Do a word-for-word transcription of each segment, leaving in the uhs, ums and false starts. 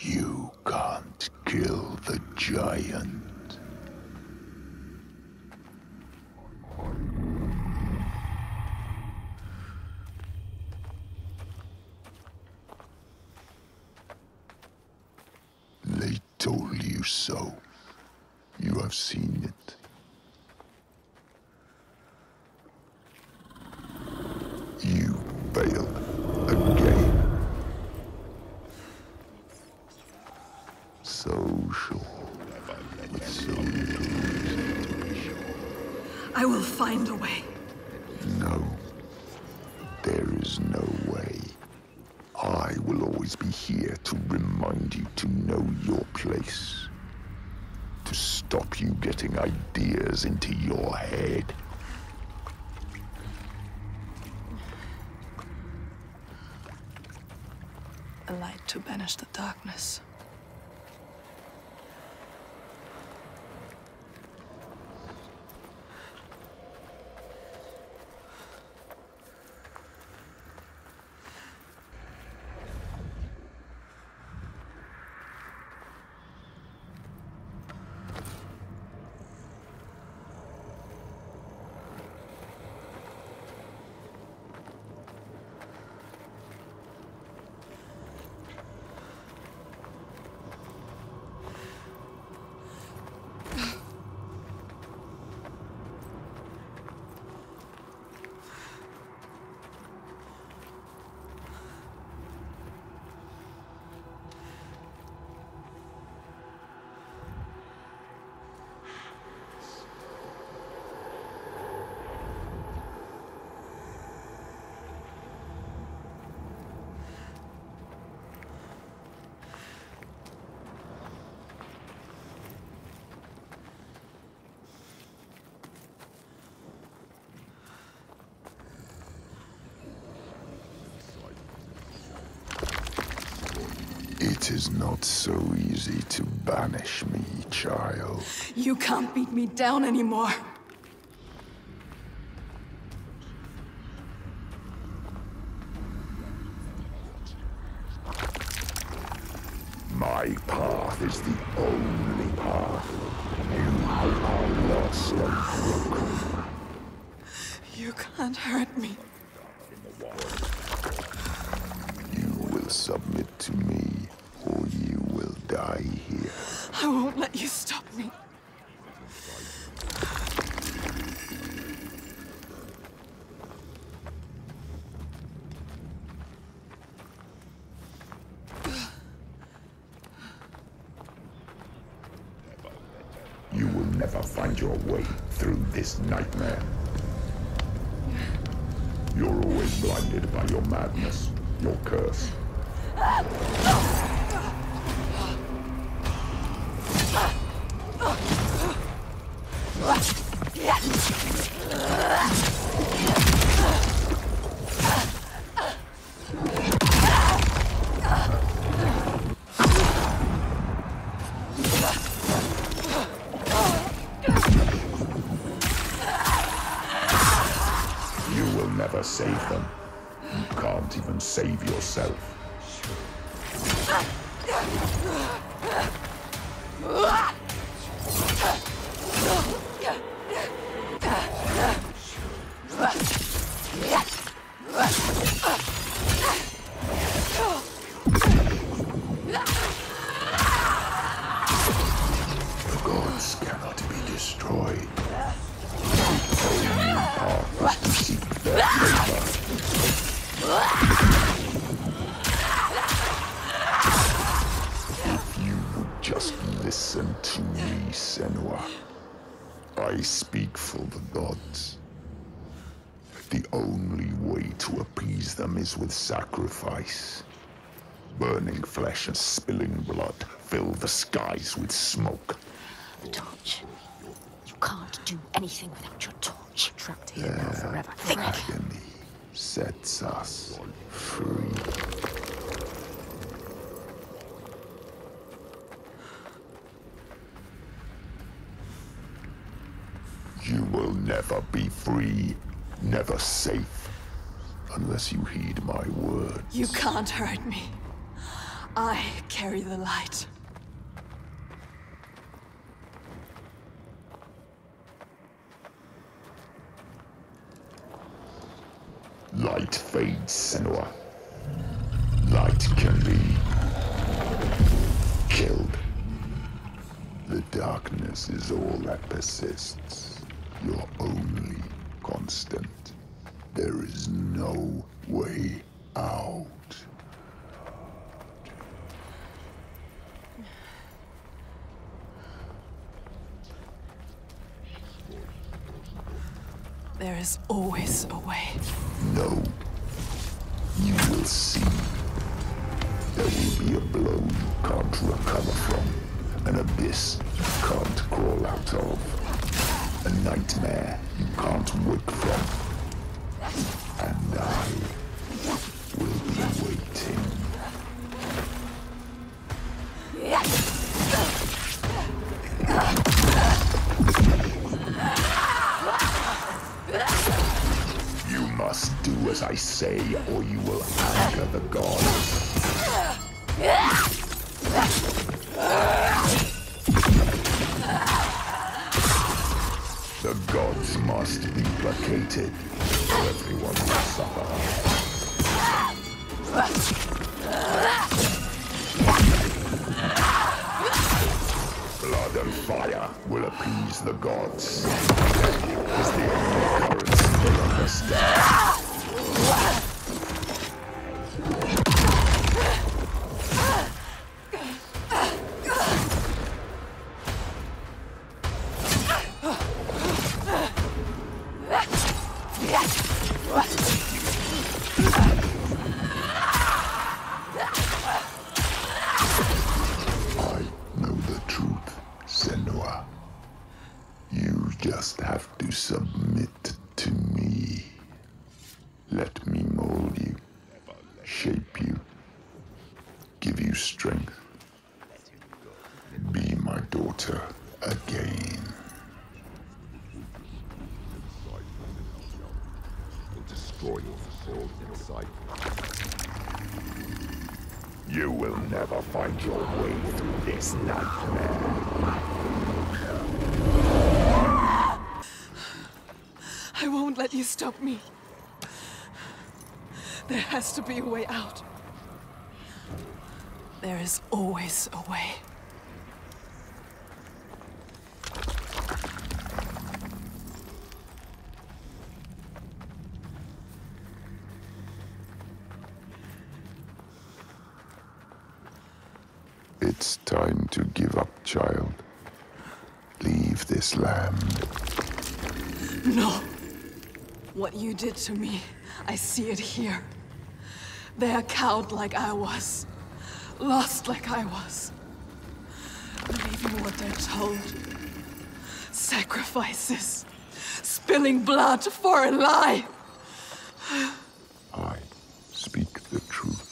You can't kill the giant. They told you so. You have seen it. You failed again. So sure. So sure. I will find a way. No. There is no way. I will always be here to remind you to know your place. To stop you getting ideas into your head. A light to banish the darkness. It is not so easy to banish me, child. You can't beat me down anymore. My path is the only path. You are lost and broken. You can't hurt me. You will submit to me. Or you will die here. I won't let you stop me. You will never find your way through this nightmare. You're always blinded by your madness, your curse. Save them. You can't even save yourself. The gods cannot be destroyed. If you would just listen to me, Senua, I speak for the gods. The only way to appease them is with sacrifice. Burning flesh and spilling blood fill the skies with smoke. The torch. You can't do anything without your torch. Trapped here now forever. Think. Agony sets us free. You will never be free, never safe, unless you heed my words. You can't hurt me. I carry the light. Light fades, Senua. Light can be killed. The darkness is all that persists. Your only constant. There is no way out. There is always a way. No. You will see. There will be a blow you can't recover from. An abyss you can't crawl out of. A nightmare you can't wake from. And I will be waiting. You must do as I say, or you will anger the gods. The gods must be placated, or everyone will suffer. Blood and fire will appease the gods. It is the only currents they understand. Stop me. There has to be a way out. There is always a way. It's time to give up, child. Leave this land. No. What you did to me, I see it here. They are cowed like I was, lost like I was, believing what they're told. Sacrifices, spilling blood for a lie. I speak the truth.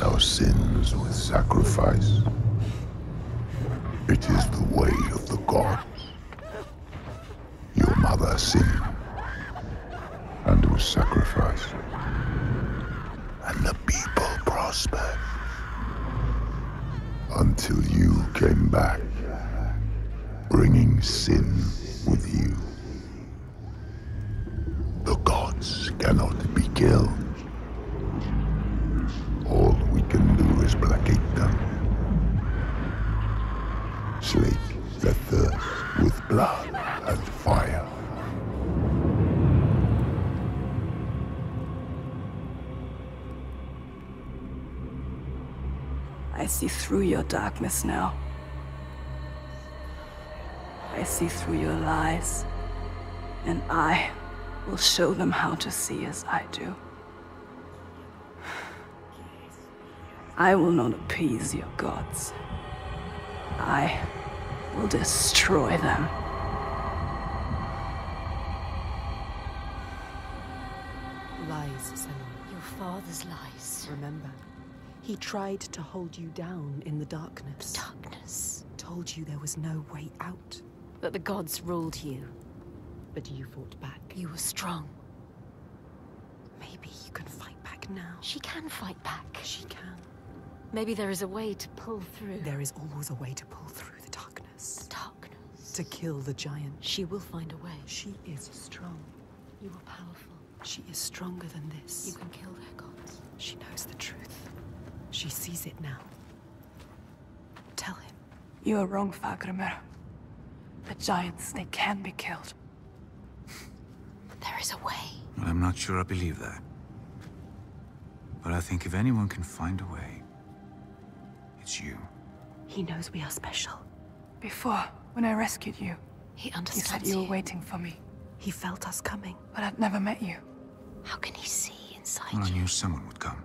Our sins with sacrifice. It is the way of the gods. Your mother sinned and was sacrificed, and the people prospered until you came back, bringing sin with you. The gods cannot be killed. All we can do is placate them. Slake their thirst with blood and fire. I see through your darkness now. I see through your lies, and I will show them how to see as I do. I will not appease your gods. I will destroy them. Lies, Senua. Your father's lies. Remember, he tried to hold you down in the darkness. The darkness. Told you there was no way out. That the gods ruled you. But you fought back. You were strong. Maybe you can fight back now. She can fight back. She can. Maybe there is a way to pull through. There is always a way to pull through the darkness. The darkness. To kill the giant. She will find a way. She is strong. You are powerful. She is stronger than this. You can kill their gods. She knows the truth. She sees it now. Tell him. You are wrong, Fargrímr. The giants, they can be killed. There is a way. Well, I'm not sure I believe that. But I think if anyone can find a way, it's you. He knows we are special. Before, when I rescued you, he understands. You said you were waiting for me. He felt us coming. But I'd never met you. How can he see inside you? Well, I knew someone would come.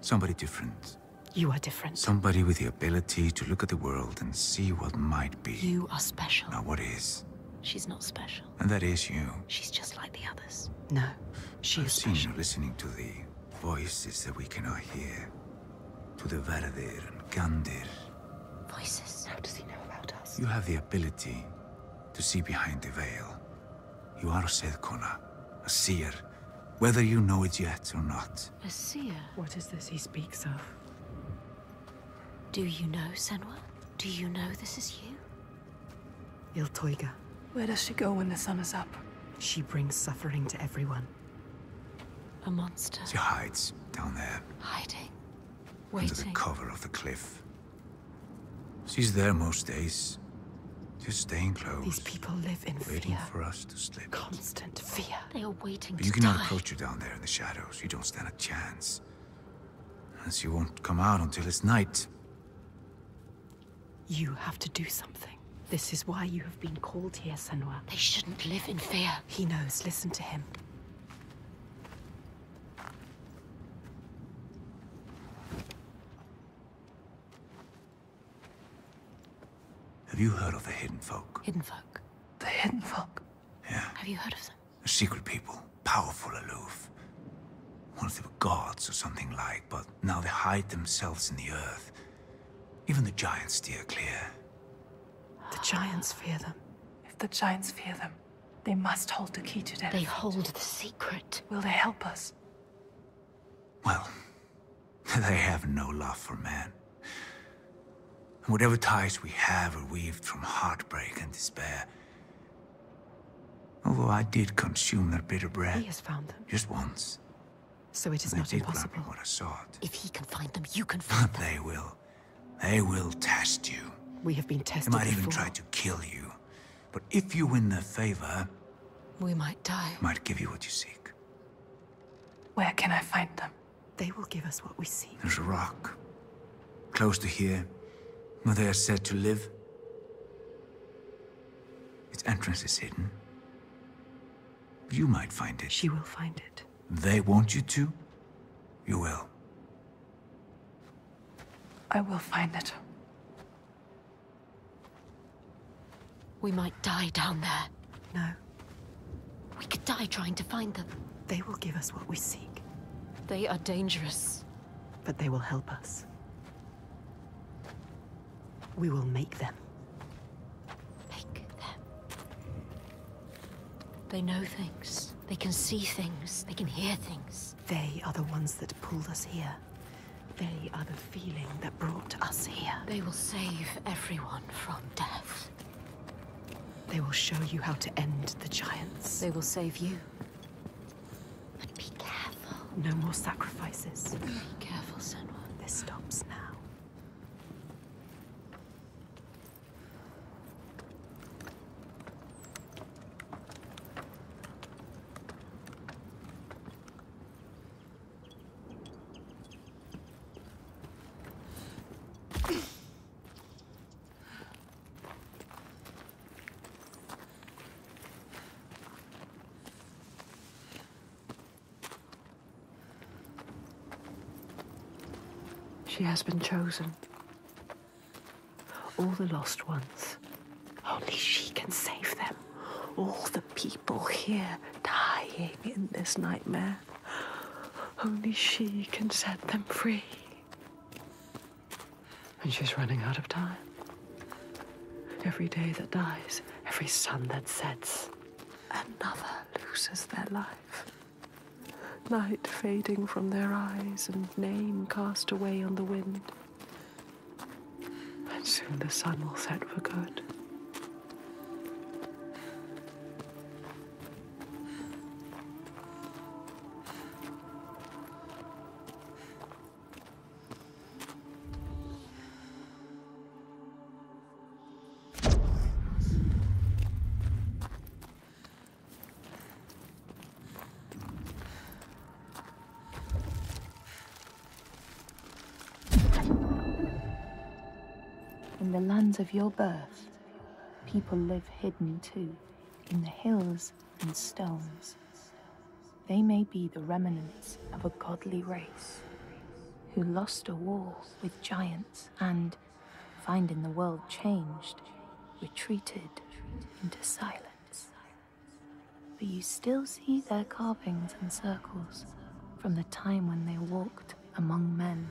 Somebody different. You are different. Somebody with the ability to look at the world and see what might be. You are special. Now what is? She's not special. And that is you. She's just like the others. No, she is special. I've seen you listening to the voices that we cannot hear. To the Valdir and Gandir. Voices? How does he know about us? You have the ability to see behind the veil. You are a Seidkona, a seer, whether you know it yet or not. A seer? What is this he speaks of? Do you know, Senua? Do you know this is you? Iltoiga. Where does she go when the sun is up? She brings suffering to everyone. A monster. She hides down there. Hiding. Waiting. Under the cover of the cliff. She's there most days. Just staying close. These people live in fear. Waiting for us to slip. Constant fear. They are waiting to die. But you cannot approach her down there in the shadows. You don't stand a chance. And she won't come out until it's night. You have to do something. This is why you have been called here, Senua. They shouldn't live in fear. He knows. Listen to him. Have you heard of the Hidden Folk? Hidden Folk? The Hidden Folk? Yeah. Have you heard of them? A secret people. Powerful, aloof. Once they were gods or something like, but now they hide themselves in the earth. Even the giants steer clear. The giants fear them. If the giants fear them, they must hold the key to them. They hold the secret. Will they help us? Well, they have no love for man. Whatever ties we have are weaved from heartbreak and despair. Although I did consume their bitter bread. He has found them. Just once. So it is not impossible. They did what I sought. If he can find them, you can find them. But they will. They will test you. We have been tested before. They might even try to kill you. But if you win their favor... we might die. Might give you what you seek. Where can I find them? They will give us what we seek. There's a rock. Close to here, where they are said to live. Its entrance is hidden. You might find it. She will find it. They want you to? You will. I will find it. We might die down there. No. We could die trying to find them. They will give us what we seek. They are dangerous. But they will help us. We will make them. Make them. They know things. They can see things. They can hear things. They are the ones that pulled us here. They are the feeling that brought us here. They will save everyone from death. They will show you how to end the giants. They will save you. But be careful. No more sacrifices. Be careful, Senua. This stops now. She has been chosen. All the lost ones. Only she can save them. All the people here dying in this nightmare. Only she can set them free. And she's running out of time. Every day that dies, every sun that sets, another loses their life. Light fading from their eyes and name cast away on the wind. And soon the sun will set for good. Of your birth, people live hidden too, in the hills and stones. They may be the remnants of a godly race, who lost a war with giants and, finding the world changed, retreated into silence. But you still see their carvings and circles from the time when they walked among men.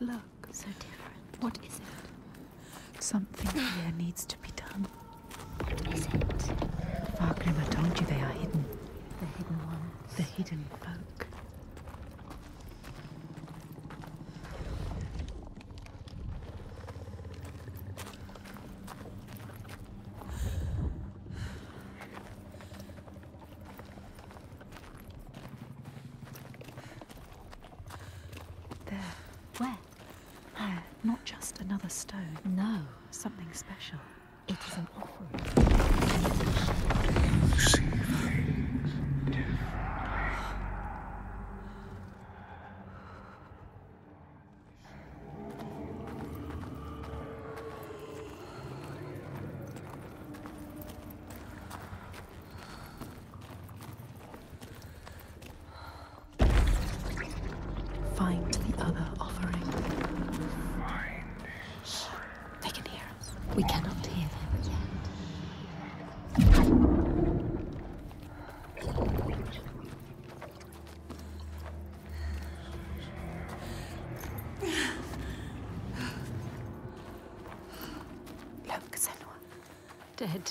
Look, so different. What is it? Something here needs to be done. What is it? Fargrímr told you they are hidden. The hidden ones. The hidden folk. Stone. No, something special. It is an offering. You see things differently. Find the other offering. We cannot hear them yet. Look, Senua. Dead.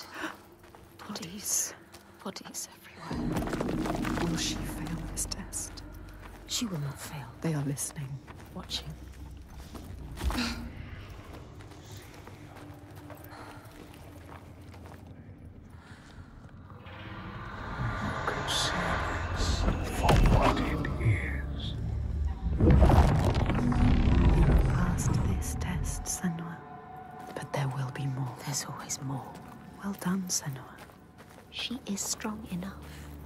Bodies. Bodies everywhere. Will she fail this test? She will not fail. They are listening, watching.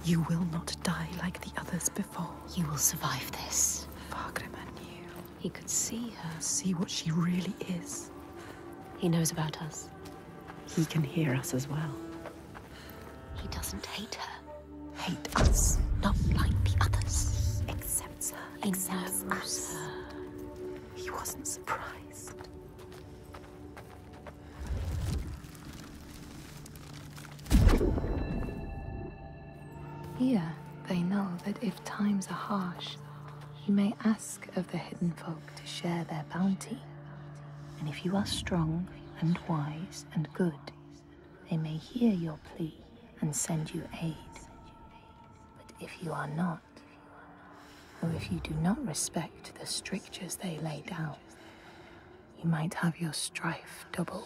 You will not die like the others before. You will survive this. Fargrímr knew. He could see her. See what she really is. He knows about us. He can hear us as well. He doesn't hate her. Hate us. Not like the others. Accepts her. He accepts us. Her. He wasn't surprised. Here, they know that if times are harsh, you may ask of the hidden folk to share their bounty. And if you are strong and wise and good, they may hear your plea and send you aid. But if you are not, or if you do not respect the strictures they lay down, you might have your strife doubled.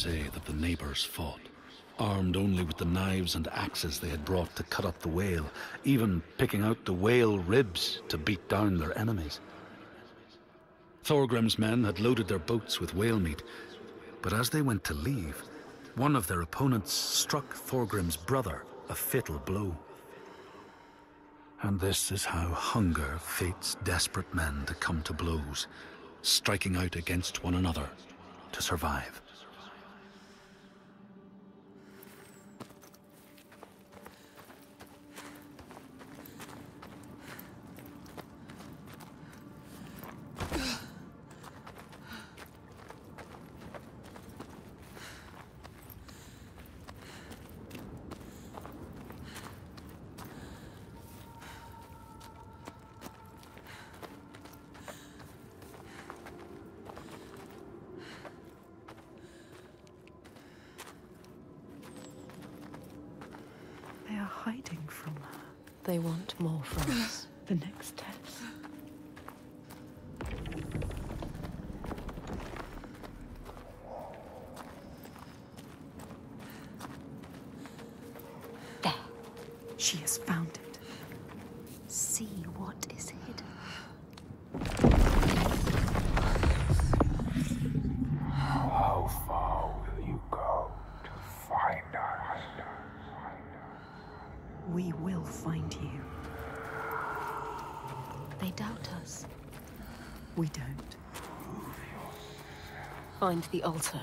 say that the neighbors fought, armed only with the knives and axes they had brought to cut up the whale, even picking out the whale ribs to beat down their enemies. Thorgrim's men had loaded their boats with whale meat, but as they went to leave, one of their opponents struck Thorgrim's brother a fatal blow. And this is how hunger fates desperate men to come to blows, striking out against one another to survive. They want more from us. The next test. There. She has found it. See what is hidden. How far will you go to find us? We will find you. They doubt us. We don't. Find the altar.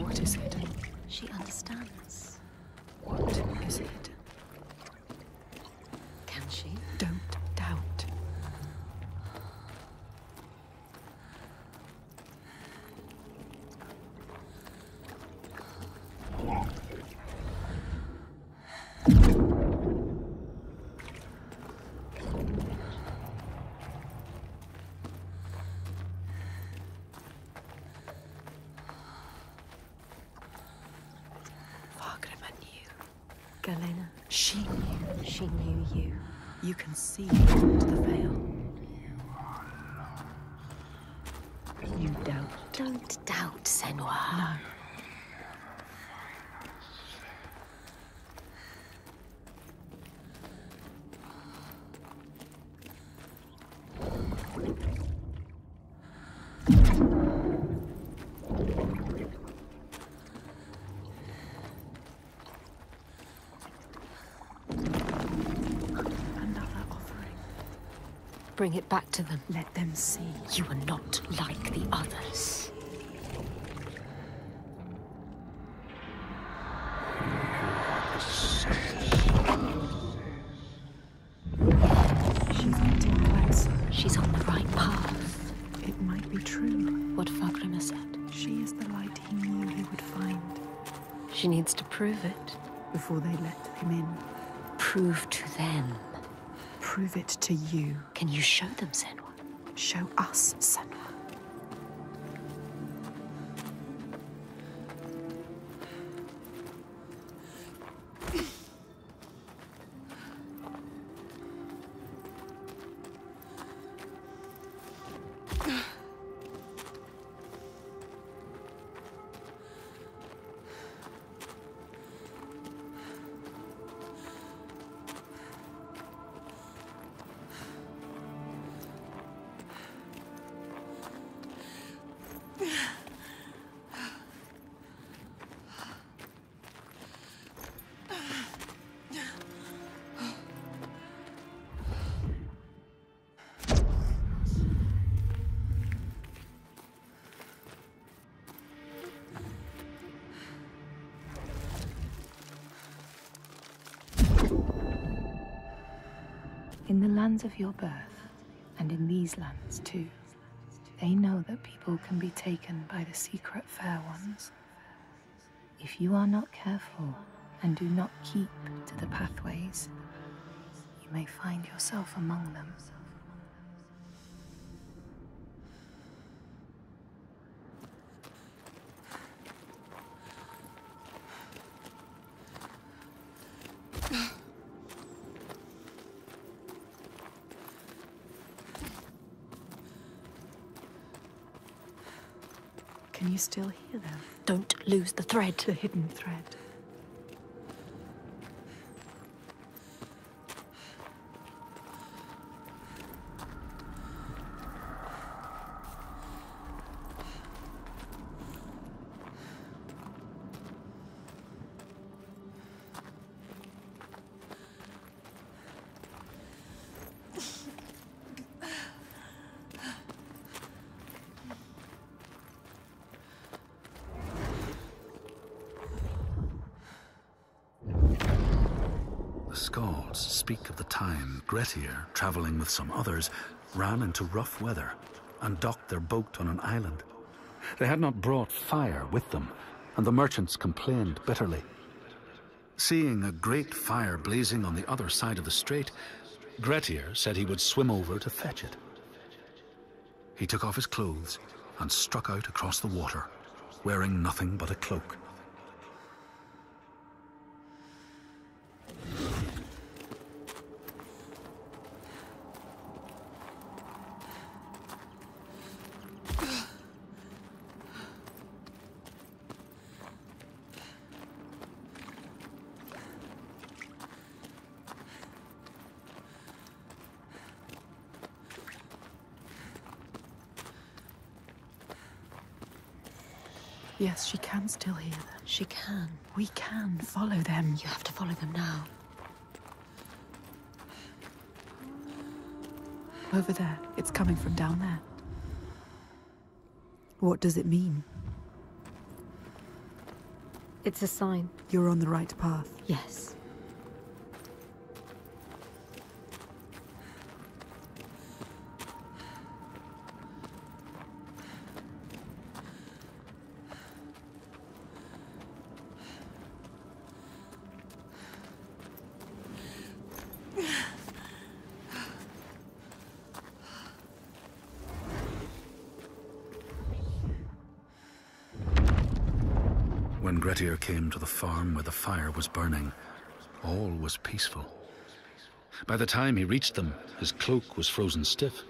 What is hidden? She understands. What is hidden? Can she? Don't doubt. She knew you. You can see beyond the veil. You are lost. You doubt. Don't doubt, Senua. No. Bring it back to them. Let them see. You are not like the others. She's getting closer. She's on the right path. It might be true. What Fargrímr said. She is the light he knew he would find. She needs to prove it. Before they let him in. Prove to them. Prove it to you. Can you show them, Senua? Show us, Senua. In the lands of your birth, and in these lands too, they know that people can be taken by the secret fair ones. If you are not careful and do not keep to the pathways, you may find yourself among them. Can you still hear them? Don't lose the thread. The hidden thread. Grettir, travelling with some others, ran into rough weather and docked their boat on an island. They had not brought fire with them, and the merchants complained bitterly. Seeing a great fire blazing on the other side of the strait, Grettir said he would swim over to fetch it. He took off his clothes and struck out across the water, wearing nothing but a cloak. Yes, she can still hear them. She can. We can follow them. You have to follow them now. Over there. It's coming from down there. What does it mean? It's a sign. You're on the right path. Yes. Grettir came to the farm where the fire was burning. All was peaceful. By the time he reached them, his cloak was frozen stiff,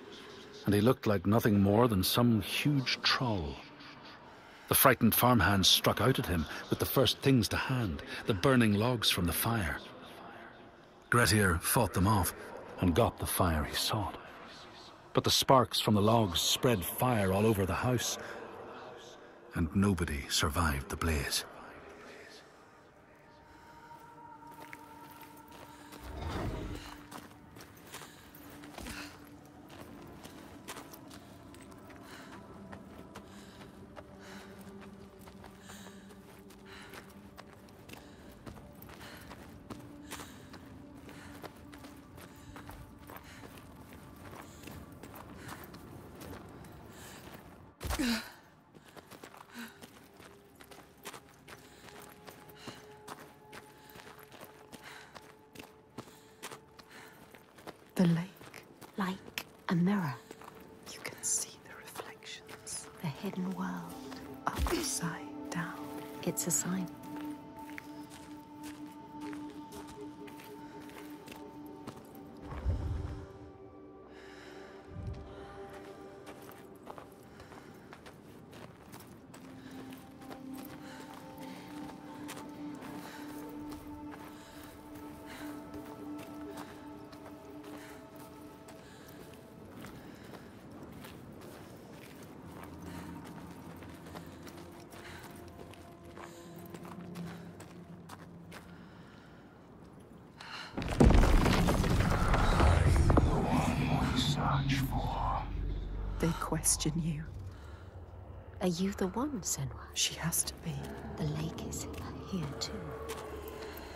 and he looked like nothing more than some huge troll. The frightened farmhands struck out at him with the first things to hand, the burning logs from the fire. Grettir fought them off and got the fire he sought. But the sparks from the logs spread fire all over the house, and nobody survived the blaze. The lake. Like a mirror. You can see the reflections. The hidden world. Upside down. It's a sign. Question you. Are you the one, Senua? She has to be. The lake is here too.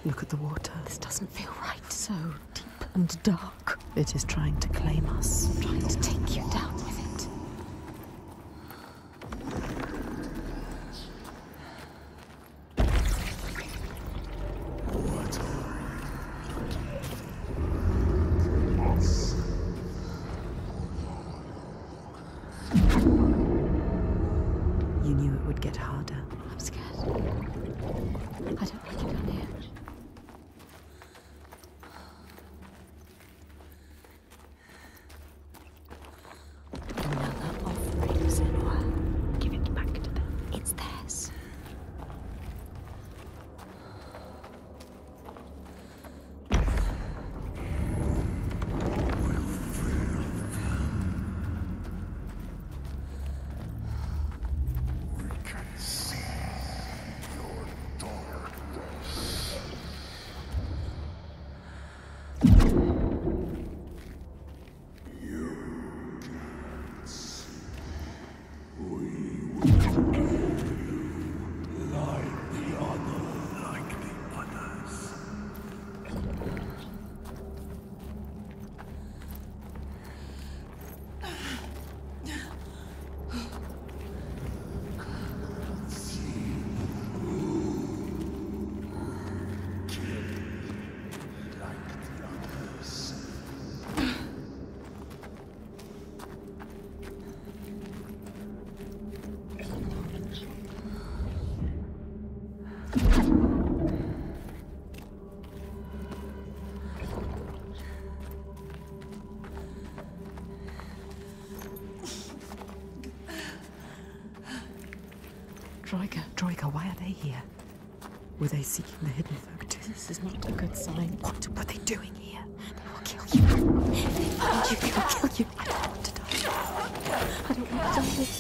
Look at the water. This doesn't feel right. So deep. and dark. It is trying to claim us. Trying to take you down with it. You knew it would get harder. I'm scared. I don't like it down here. Draugr, Draugr, why are they here? Were they seeking the hidden folk too? This is not a good sign. What were they doing here? They will kill you. They will kill you. They will kill you. I don't want to die. I don't want to die.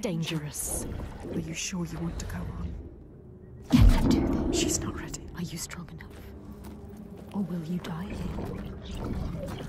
Dangerous. Are you sure you want to go on? Let them do that. She's not ready. Are you strong enough? Or will you die here?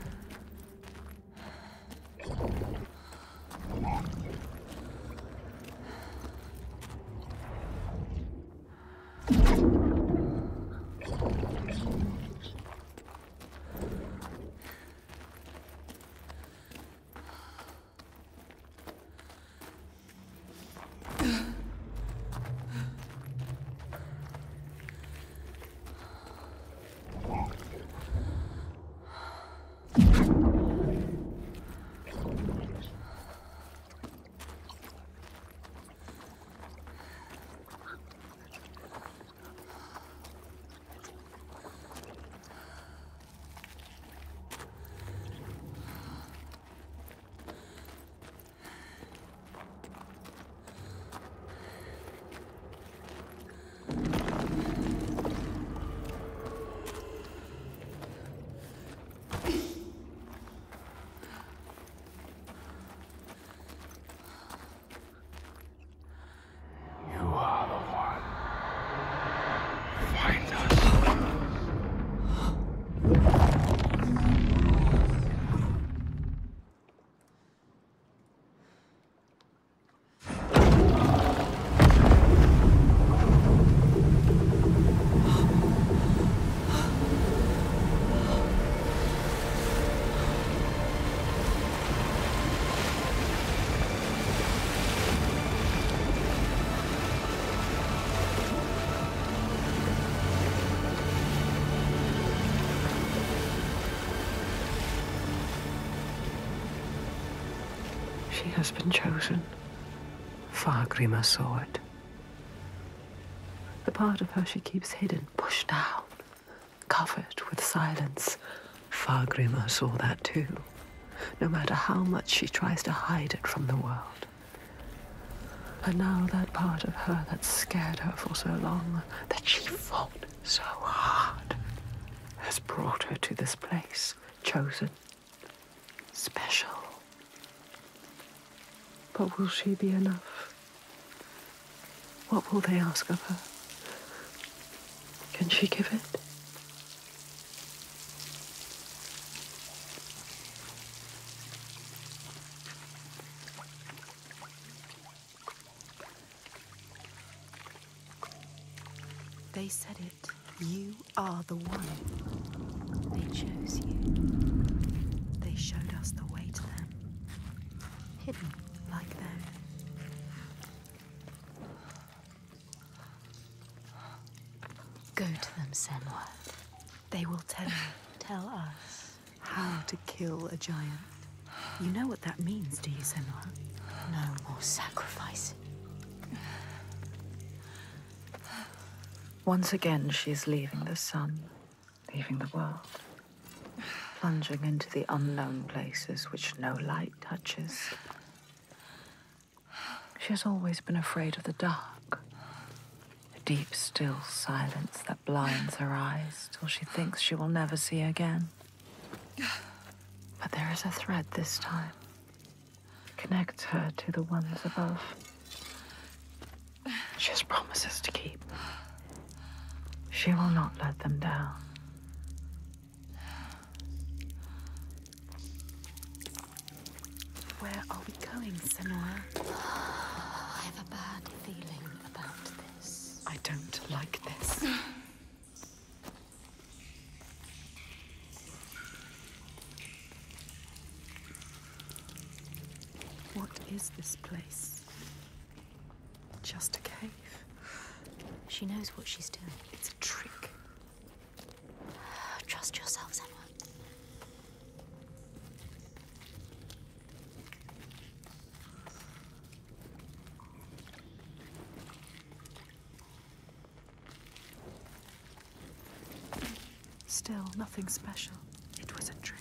He has been chosen. Fargrímr saw it. The part of her she keeps hidden, pushed down, covered with silence. Fargrímr saw that too, no matter how much she tries to hide it from the world. And now that part of her that scared her for so long, that she fought so hard, has brought her to this place, chosen, special. But will she be enough? What will they ask of her? Can she give it? They said it. You are the one. They chose you. They showed us the way to them. Hidden like them. Go to them, Senua. They will tell you. Tell us how to kill a giant. You know what that means, do you, Senua? No more sacrifice. Once again, she is leaving the sun, leaving the world, plunging into the unknown places which no light touches. She has always been afraid of the dark, the deep, still silence that blinds her eyes till she thinks she will never see again. But there is a thread this time. It connects her to the ones above. She has promises to keep. She will not let them down. Where are we going, Senua? I have a bad feeling about this. I don't like this. What is this place? Just a cave? She knows what she's doing. It's a trick. Trust yourself, Senua. Still, nothing special. It was a trick.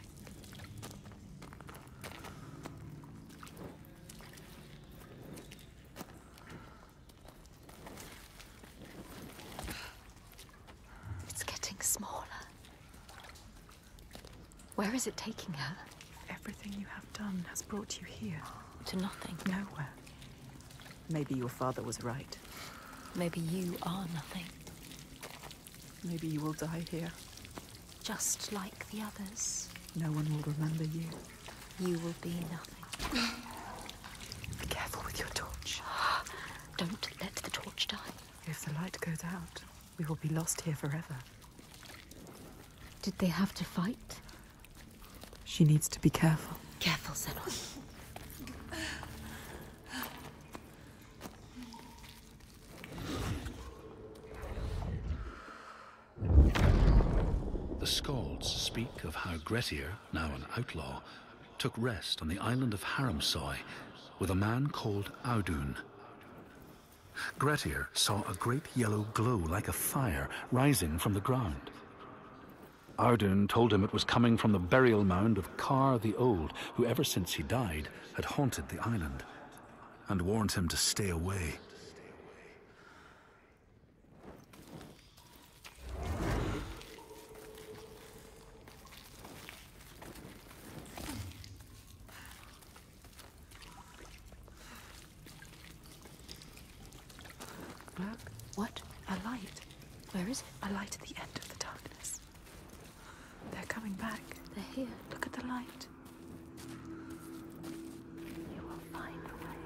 Where is it taking her? Everything you have done has brought you here. To nothing? Nowhere. Maybe your father was right. Maybe you are nothing. Maybe you will die here. Just like the others. No one will remember you. You will be nothing. Be careful with your torch. Don't let the torch die. If the light goes out, we will be lost here forever. Did they have to fight? She needs to be careful. Careful, Senua. The Skalds speak of how Grettir, now an outlaw, took rest on the island of Haramsoy with a man called Audun. Grettir saw a great yellow glow like a fire rising from the ground. Audun told him it was coming from the burial mound of Kar the Old, who ever since he died had haunted the island, and warned him to stay away. Look, what? A light. Where is it? A light at the end of the darkness. They're coming back. They're here. Look at the light. You will find the way.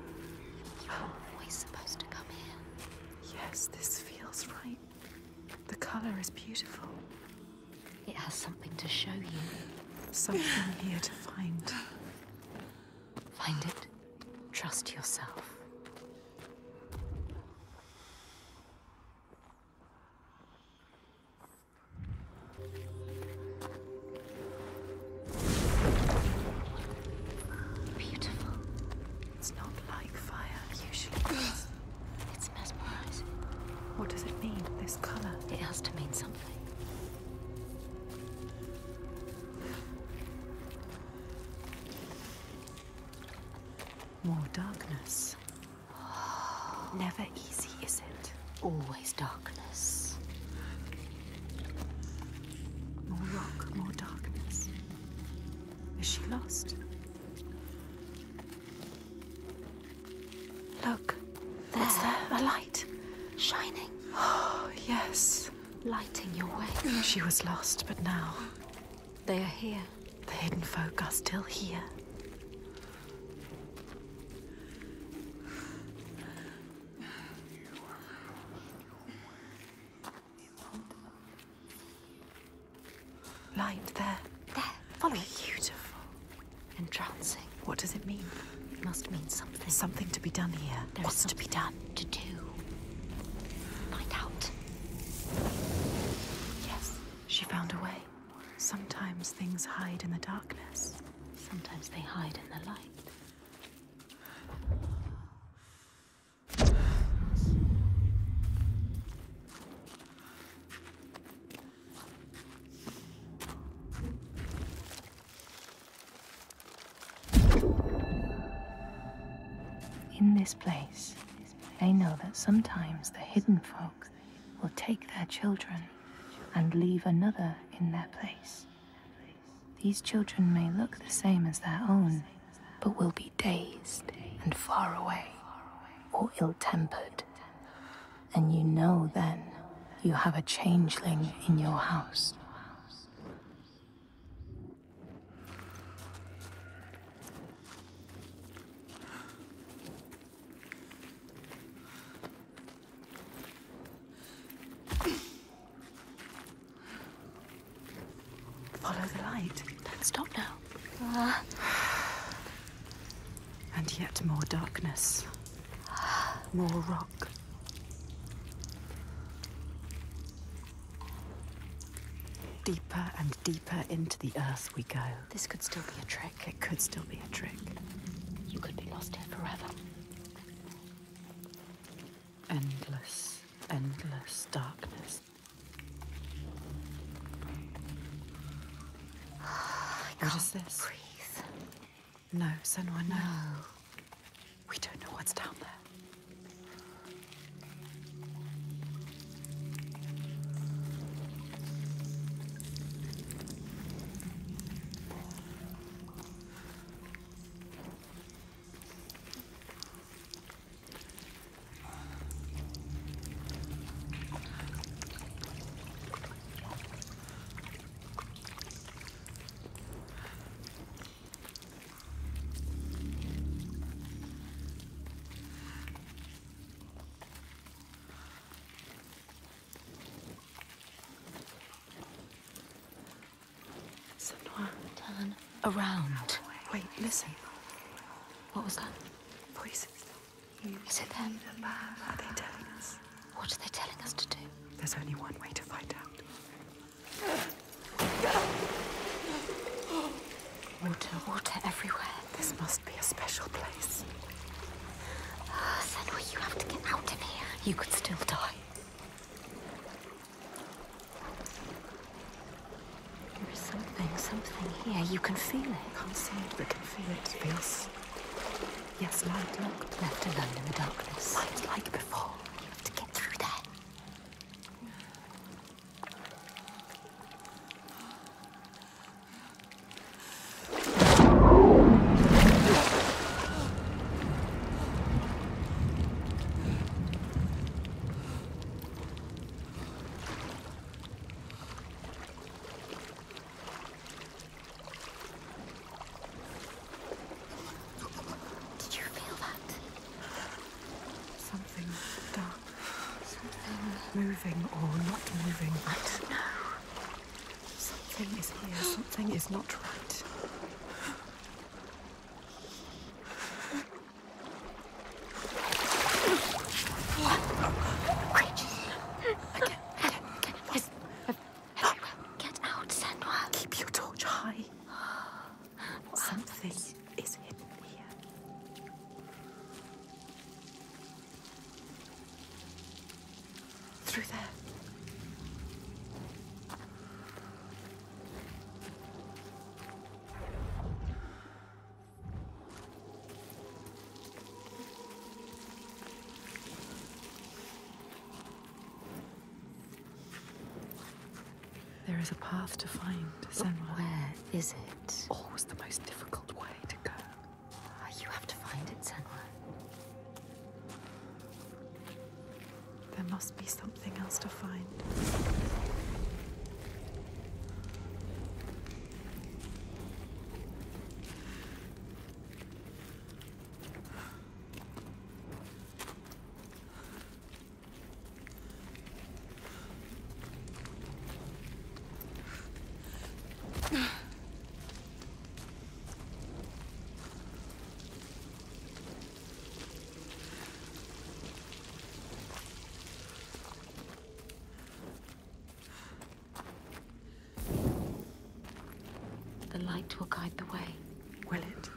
You're always supposed to come here. Yes, this feels right. The color is beautiful. It has something to show you. Something here to find. Find it. Trust yourself. artificial grass. It's mesmerizing. What does it mean, this color? It has to mean something. More darkness. Never easy, is it? Always darkness. More rock, more darkness. Is she lost? Look. There. What's there? A light. Shining. Oh, yes. Lighting your way. She was lost, but now... They are here. The hidden folk are still here. In this place, they know that sometimes the hidden folk will take their children and leave another in their place. These children may look the same as their own, but will be dazed and far away, or ill-tempered. And you know then you have a changeling in your house. We go. This could still be a trick. It could still be a trick. You could be lost here forever. Endless, endless darkness. I can't what is this? Breathe. No, Senua, no. no. We don't know what's down there. Around. Wait, listen. What was that? Voices. Is it them? Are they telling us? What are they telling us to do? There's only one way to find out. Water, water everywhere. This must be a special place. Uh, Senua, you have to get out of here. You could still die. Something here, you can feel it. Can't see it, but can feel it. It feels... Yes, light, look. Left alone in the darkness. Light like before. You have to get through there. Something is hidden here. through there. There is a path to find, Senua. But where is it? Always the most difficult way to go. Ah, you have to find it, Senua. There must be something else to find. Will guide the way. Will it?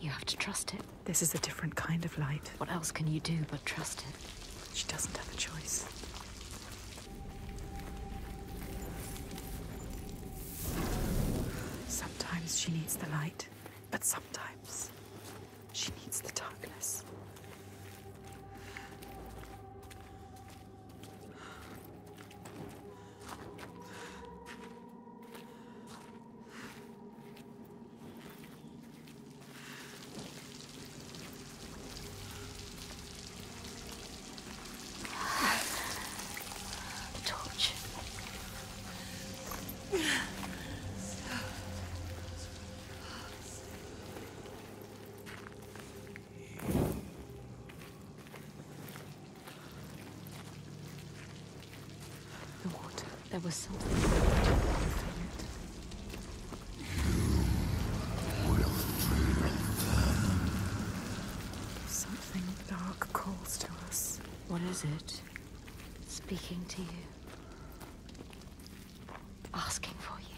You have to trust it. This is a different kind of light. What else can you do but trust it? She doesn't have a choice. Sometimes she needs the light, but sometimes she needs the darkness. There was something. Something dark calls to us. What is it? Speaking to you. Asking for you.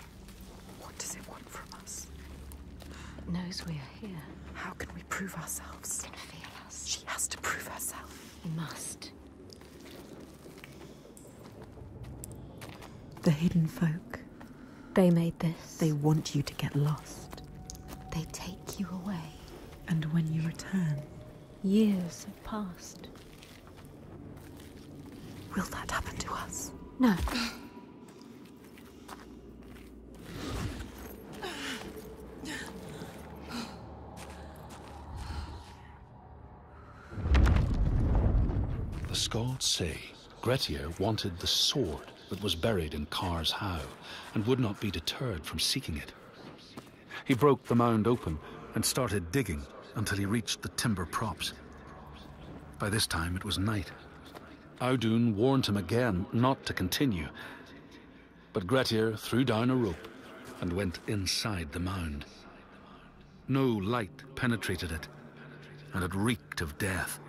What does it want from us? It knows we are here. How can we prove ourselves? It can feel us. She has to prove herself. We must. The Hidden Folk. They made this. They want you to get lost. They take you away. And when you return, years have passed. Will that happen to us? No. The Skalds say Grettir wanted the sword that was buried in Kar's How, and would not be deterred from seeking it. He broke the mound open and started digging until he reached the timber props. By this time it was night. Audun warned him again not to continue, but Grettir threw down a rope and went inside the mound. No light penetrated it, and it reeked of death.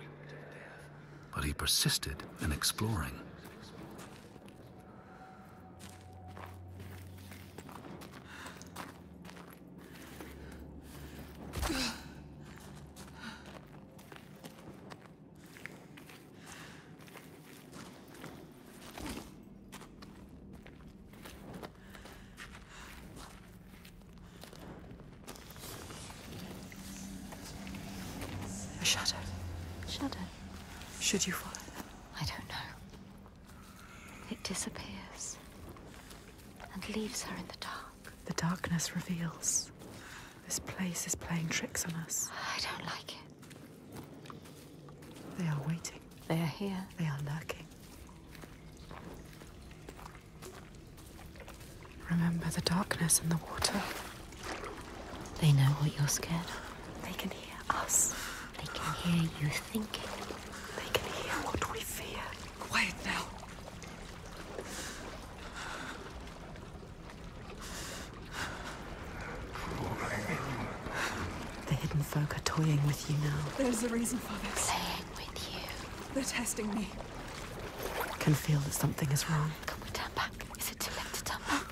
But he persisted in exploring. Should you follow them? I don't know. It disappears and leaves her in the dark. The darkness reveals. This place is playing tricks on us. I don't like it. They are waiting. They are here. They are lurking. Remember the darkness and the water. They know what you're scared of. They can hear us. They can hear you thinking. Folk are toying with you now. There's a reason for this. Playing with you. They're testing me. Can feel that something is wrong. Can we turn back? Is it too late to turn back?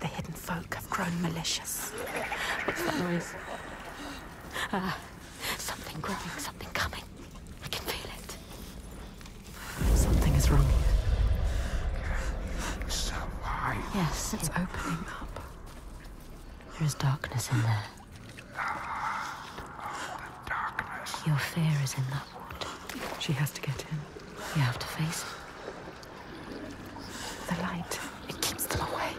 The Hidden Folk have grown malicious. What's that noise? Ah, something growing, something coming. I can feel it. Something is wrong. Yes, it's opening up. There is darkness in there. The darkness. Your fear is in that water. She has to get in. You have to face it. The light. It keeps them away.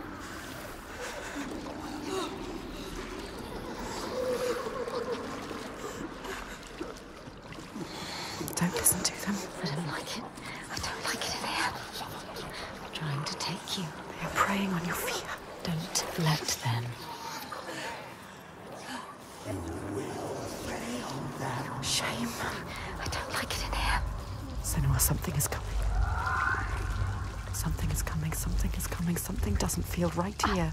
Don't listen to them. I don't like it. I don't like it in here. They're trying to take you. They are preying on your fear. Don't let them. You will fail them. Shame. I don't like it in here. Senua, something is coming. Something is coming. Something is coming. Something doesn't feel right here.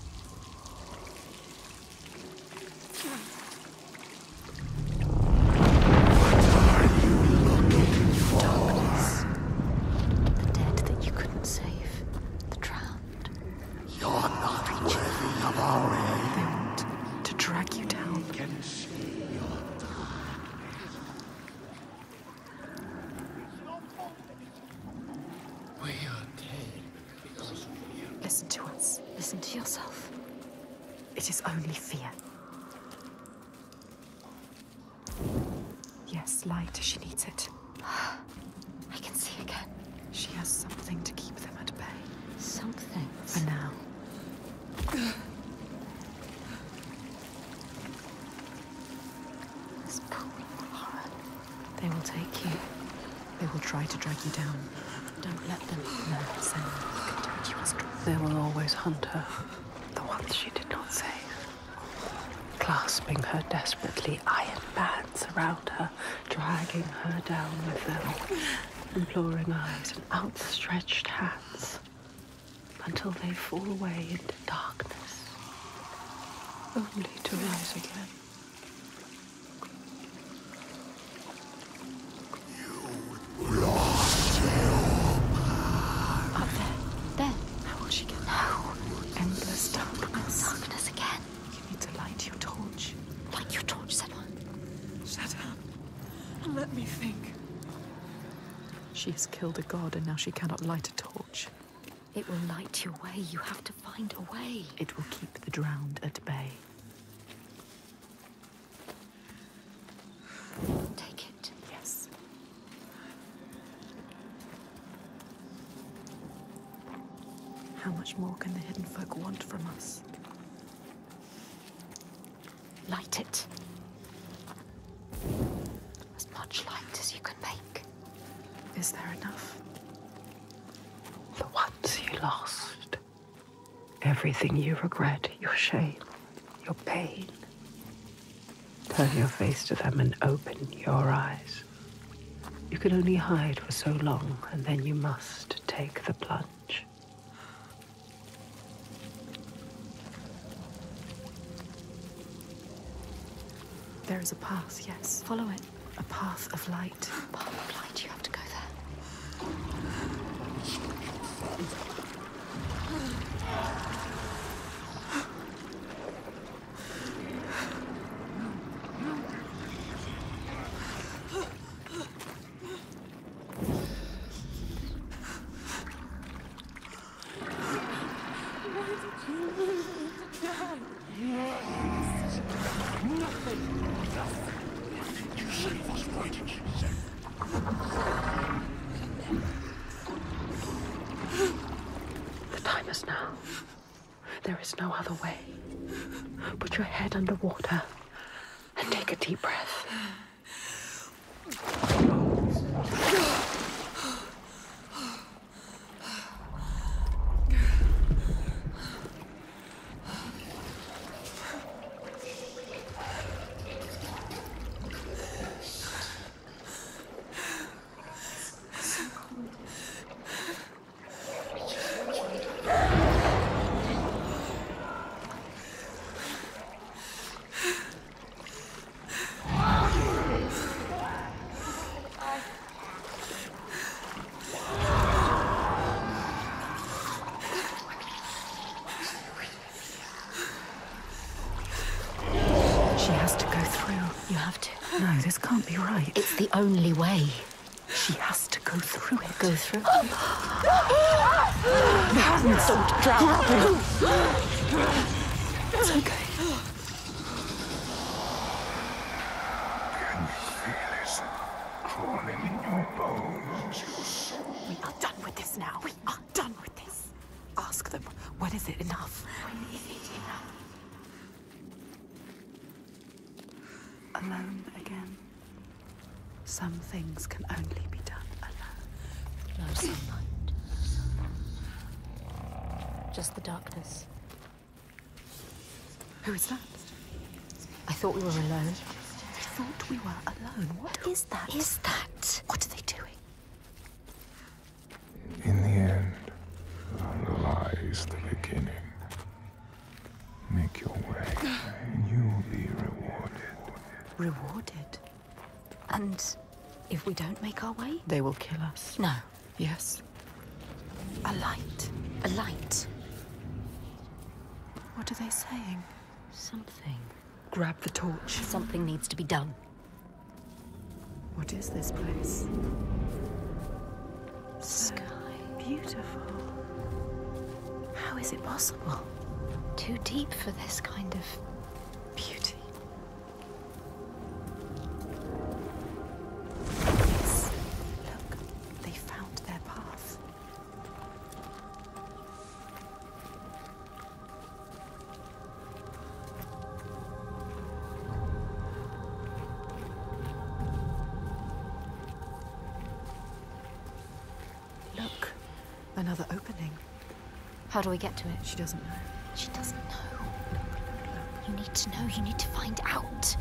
Hunt her, the ones she did not save. Clasping her desperately, iron bands around her, dragging her down with their imploring eyes and outstretched hands, until they fall away into darkness, only to rise again. She has killed a god, and now she cannot light a torch. It will light your way. You have to find a way. It will keep the drowned at bay. Take it. Yes. How much more can the hidden folk want from us? Light it. As much light as you can make. Is there enough? The ones you lost. Everything you regret, your shame, your pain. Turn your face to them and open your eyes. You can only hide for so long, and then you must take the plunge. There is a path, yes. Follow it. A path of light. A path of light, you have to go there. She has to go through. You have to. No, this can't be right. It's the only way. He has to go through it. Go through it. Don't drown. It's okay. Can you feel it crawling in your bones, your soul? We are done with this now. We are done with this. Ask them, when is it enough? When is it enough? Alone again. Some things can only be done alone. No sunlight. Just the darkness. Who is that? I thought we were alone. I thought we were alone. What is that? Is that? What are they doing? In the end, there lies the beginning. Make your way, and you'll be rewarded. Rewarded? And if we don't make our way? They will kill us. No. Yes. A light. A light. What are they saying? Something. Grab the torch. Something needs to be done. What is this place? Sky. So beautiful. How is it possible? Too deep for this kind of beauty. How do we get to it? She doesn't know. She doesn't know. Look, look, look. You need to know. You need to find out.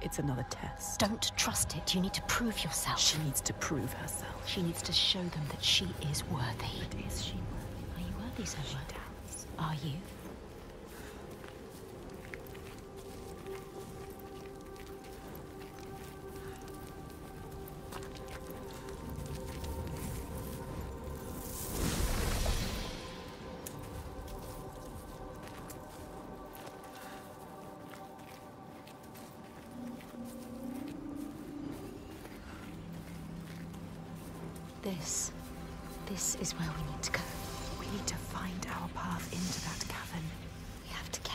It's another test. Don't trust it. You need to prove yourself. She needs to prove herself. She needs to show them that she is worthy. But is she worthy? Are you worthy, Senua? She doubts. Are you? This, this is where we need to go. We need to find our path into that cavern. We have to get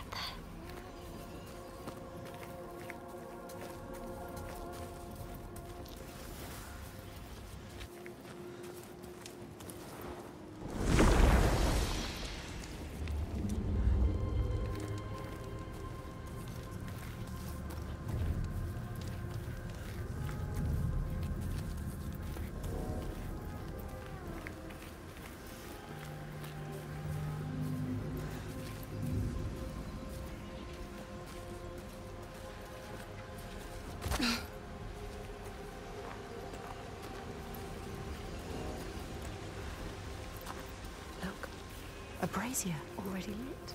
brazier already lit.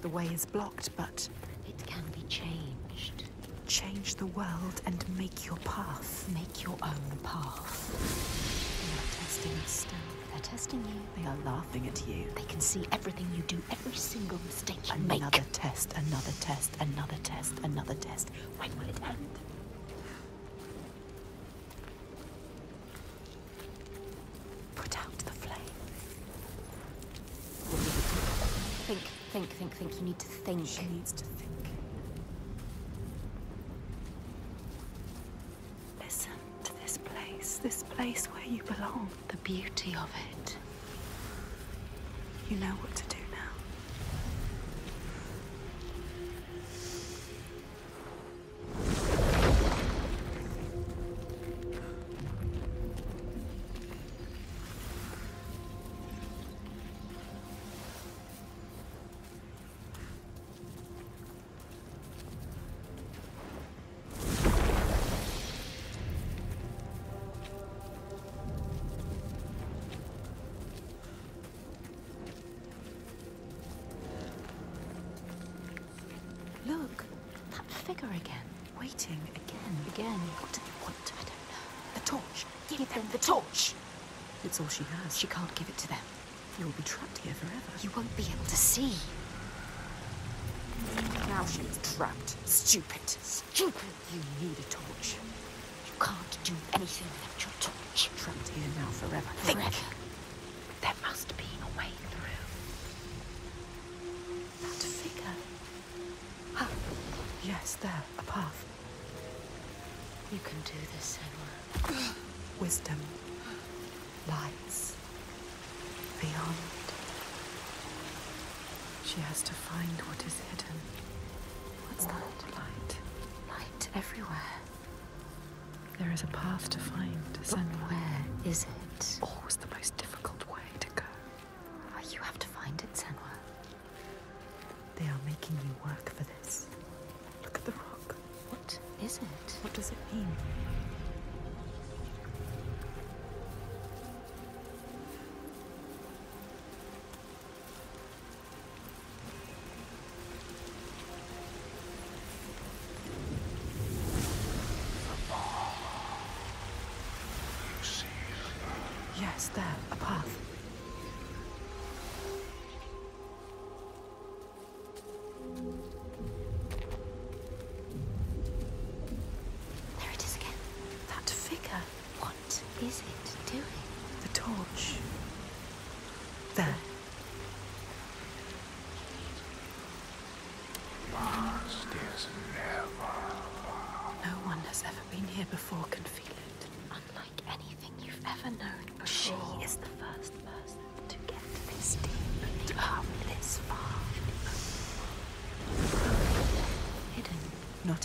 The way is blocked, but it can be changed. Change the world and make your path. Make your own path. They're testing us still. They're testing you. They are laughing at you. They can see everything you do, every single mistake you make. Another test, another test, another test, another test. When will it end? Think, think, think. You need to think. She needs to think. Listen to this place, this place where you belong. The beauty of it. You know what to do now. Again, waiting again, again. What do they want? I don't know. The torch. Give, give them, them the torch. It's all she has. She can't give it to them. You'll be trapped here forever. You won't be able to see. Now she's trapped. Stupid. Stupid. You need a torch. You can't do Nothing left your torch. Trapped here now forever. Think. Forever. There must be a way through. That figure. Ah, yes, there, a path. You can do this, Senua. Wisdom. Lights. Beyond. She has to find what is hidden. What's that? Light. Light everywhere. There is a path to find, Senua. But where is it? Always the most difficult way to go. You have to find it, Senua. They are making you work for this. Look at the rock. What is it? What does it mean?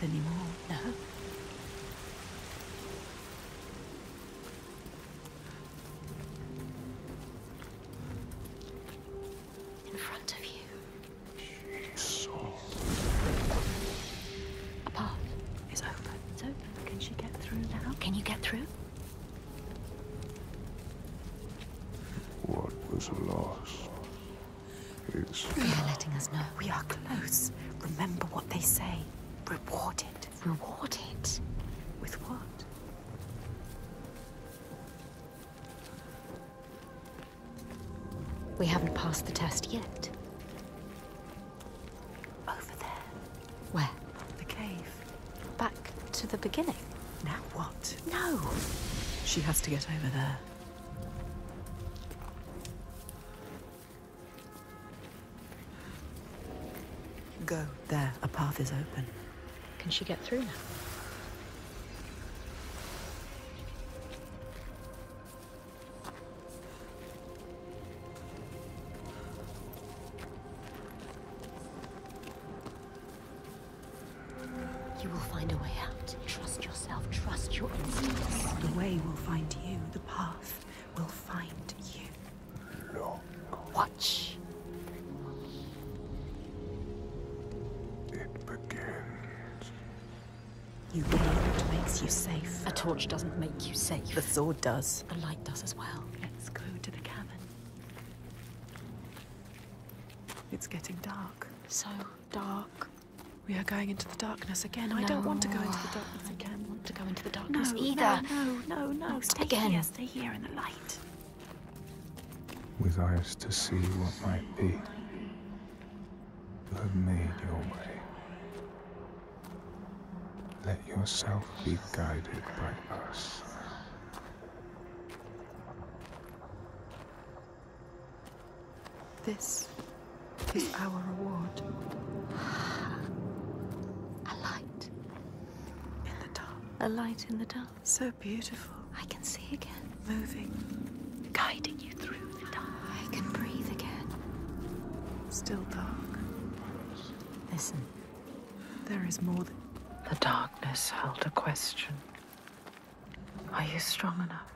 Anymore, no. In front of you. She a path is open. It's open. Can she get through now? Can you get through? What was lost is they're letting us know. We are close. Remember what they say. Reward it. Reward it? With what? We haven't passed the test yet. Over there. Where? The cave. Back to the beginning. Now what? No! She has to get over there. Go. There, a path is open. Can she get through now? You will find a way out. Trust yourself. Trust your instincts. The way will find you. The path will find you. No. Watch. You gain what makes you safe. A torch doesn't make you safe. The sword does. The light does as well. Let's go to the cavern. It's getting dark. So dark. We are going into the darkness again. No. I don't want to go into the darkness again. I don't want to go into the darkness no, either. No, no, no, no. Stay again. Here. Stay here in the light. With eyes to see what might be, you have made your way. Let yourself be guided by us. This is our reward. A light. In the dark. A light in the dark. So beautiful. I can see again. Moving. Guiding you through the dark. I can breathe again. Still dark. Listen. There is more than... The darkness held a question. Are you strong enough?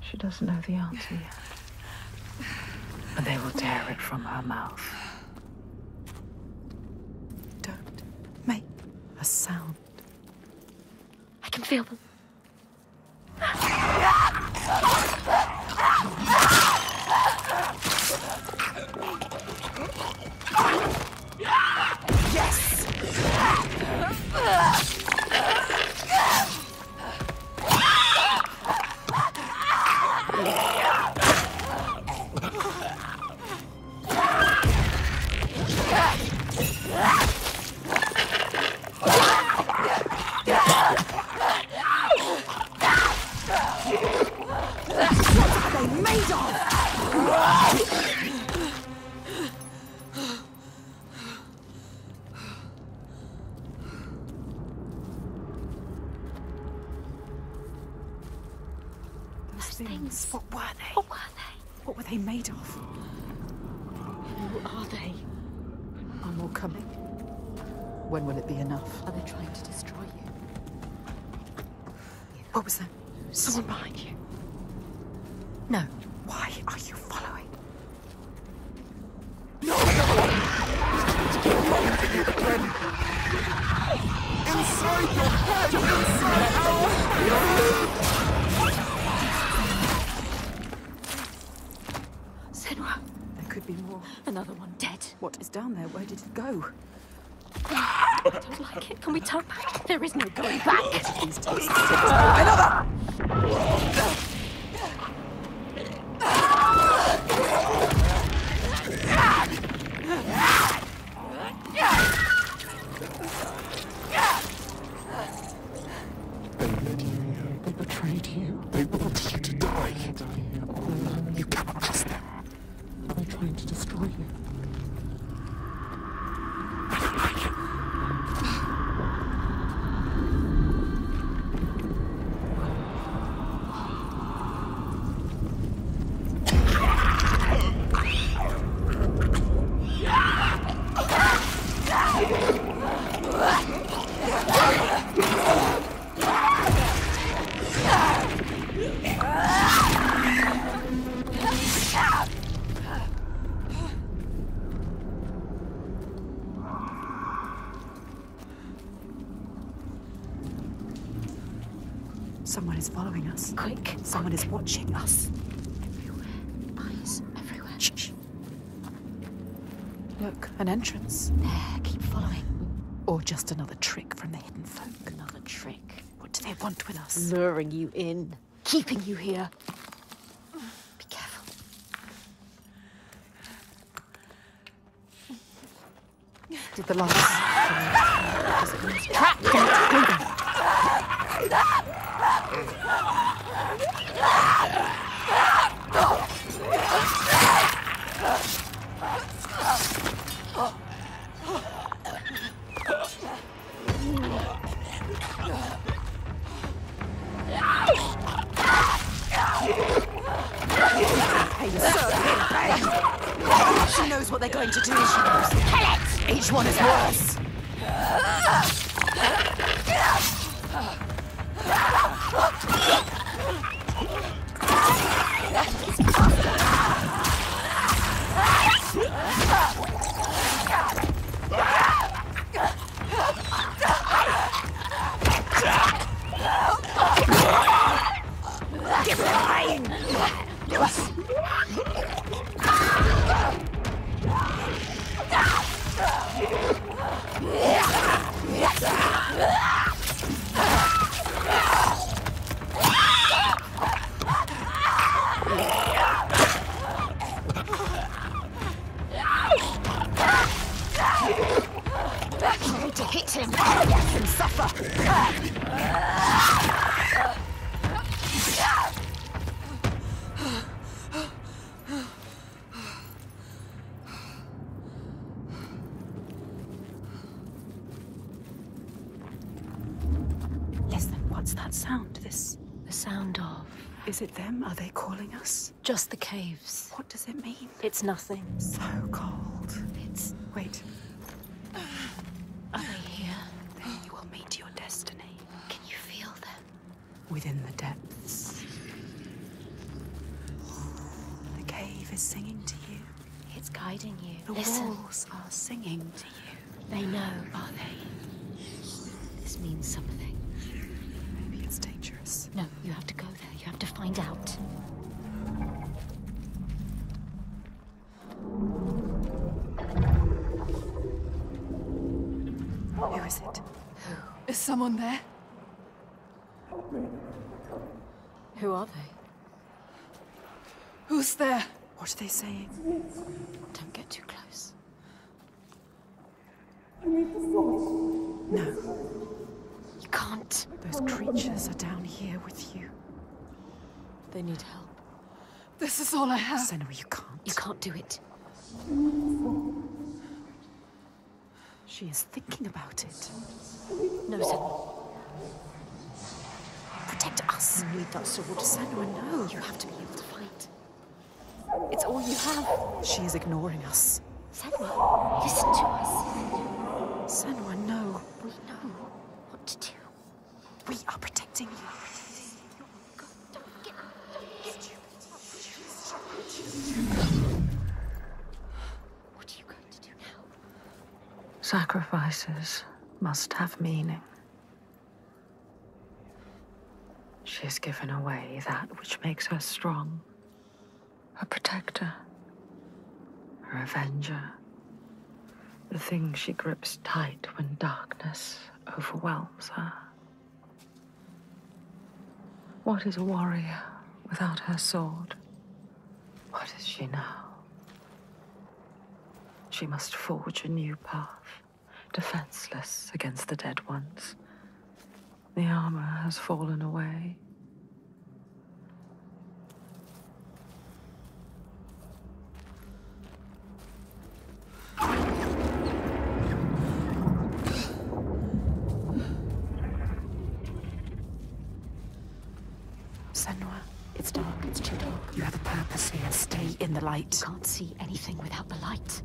She doesn't know the answer yet. But they will tear it from her mouth. Don't make a sound. I can feel them. Those things, what were they? What were they? What were they made of? Who are they? Are more coming? When will it be enough? Are they trying to destroy you? What was that? Someone behind you. No. Why are you following? No! Inside your head! Inside our head! Senua! There could be more. Another one dead. What is down there? Where did it go? I don't like it. Can we turn back? There is no going back. Another! Someone is following us. Quick. Someone is watching us. Everywhere. Eyes everywhere. Shh, shh. Look, an entrance. There, keep following. Or just another trick from the Hidden Folk. Another trick. What do they want with us? Luring you in. Keeping you here. Be careful. Did the lights... Trap! Don't go. She knows what they're going to do. She knows. Kill it! Each one is worse. Just the caves. What does it mean? It's nothing. So cold. It's... Wait. Are they here? Then you will meet your destiny. Can you feel them? Within the depths. The cave is singing to you. It's guiding you. The Listen. walls are singing to you. They know, are they? This means something. Maybe it's dangerous. No, you have to go there. You have to find out. Who is it? Who? Is someone there? Who are they? Who's there? What are they saying? Don't get too close. No. You can't. Those creatures are down here with you. They need help. This is all I have. Senua, you can't. You can't do it. She is thinking about it. No, Senua. Protect us. You need that sword, Senua. No, you have to be able to fight. It's all you have. She is ignoring us. Senua, listen to us. Senua, no. We know what to do. We are protecting you. What are you going to do now? Sacrifices must have meaning. She has given away that which makes her strong. Her protector. Her avenger. The thing she grips tight when darkness overwhelms her. What is a warrior without her sword? What is she now? She must forge a new path, defenseless against the dead ones. The armor has fallen away. Senua, it's dark, it's too dark. You have a purpose here. Stay in the light. You can't see anything without the light.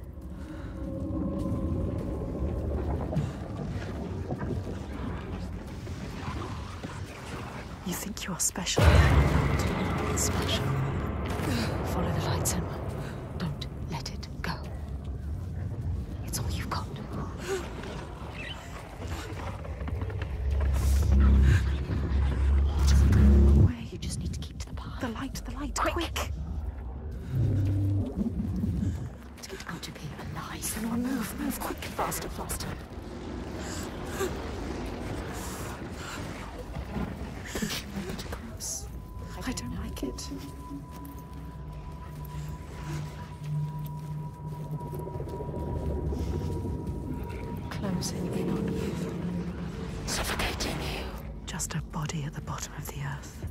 You think you are special? It's special. Follow the light, Senua. Don't let it go. It's all you've got. The light, the light, quick! quick. To get out of here alive. Senua, move, move, quick, faster, faster. Push me to cross. I don't like it. Closing in on you. Suffocating you. Just a body at the bottom of the earth.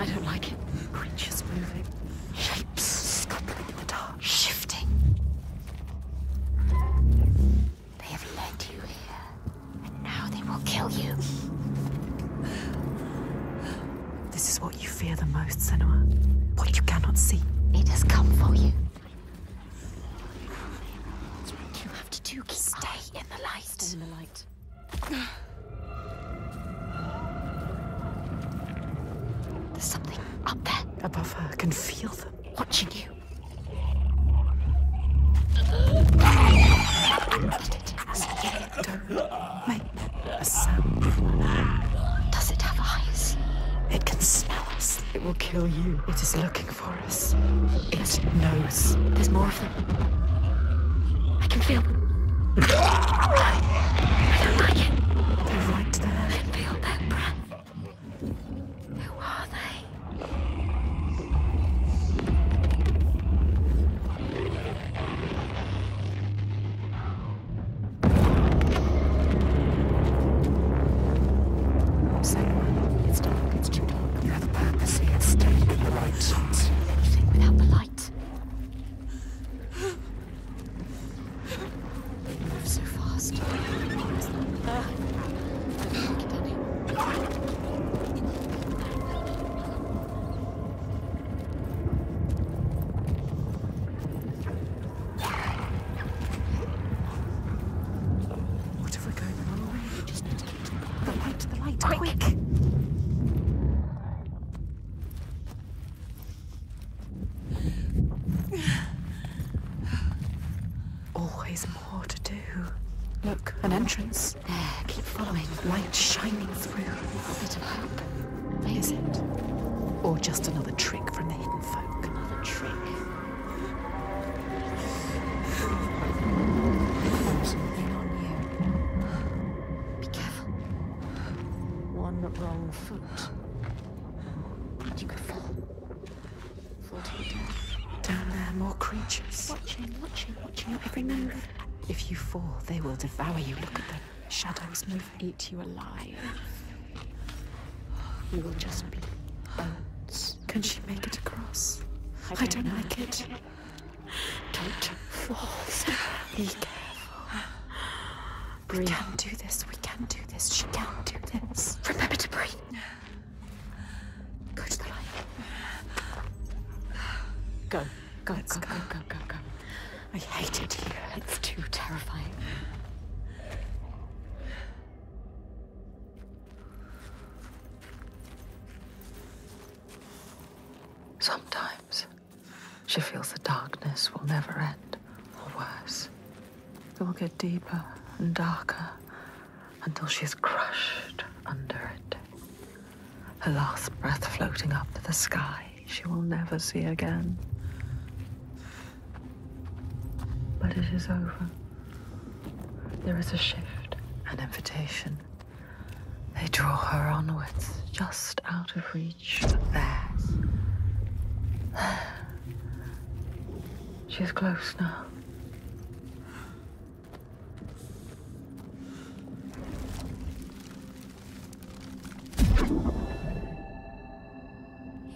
I don't like it. Creatures moving. Shapes scuttling in the dark. Shifting. They have led you here. And now they will kill you. This is what you fear the most, Senua. What you cannot see. It has come for you. That's what you have to do. Keep Stay up. in the light. Stay in the light. There's something up there. Above her, I can feel them. Watching you. Don't make a sound. Does it have eyes? It can smell us. It will kill you. It is looking for us. It knows. There's more of them. I can feel them. They're right there. I can feel their breath. Who are they? Senua, it's dark, it's too dark. You have a purpose here. Stay in the light. Don't see anything without the light. Move so fast. They will devour you. Look at them. Shadows move. Eat you alive. You will just be bones. Can she make it across? I don't, I don't like it. Don't fall. Be careful. Breathe. We can do this. We can do this. She can do this. Remember to breathe. Go to the light. Go. Go, go, go, go, go, go. I hate it here. It's too terrifying. Sometimes she feels the darkness will never end, or worse. It will get deeper and darker until she's crushed under it. Her last breath floating up to the sky she will never see again. But it is over. There is a shift, an invitation. They draw her onwards, just out of reach, but there. She is close now.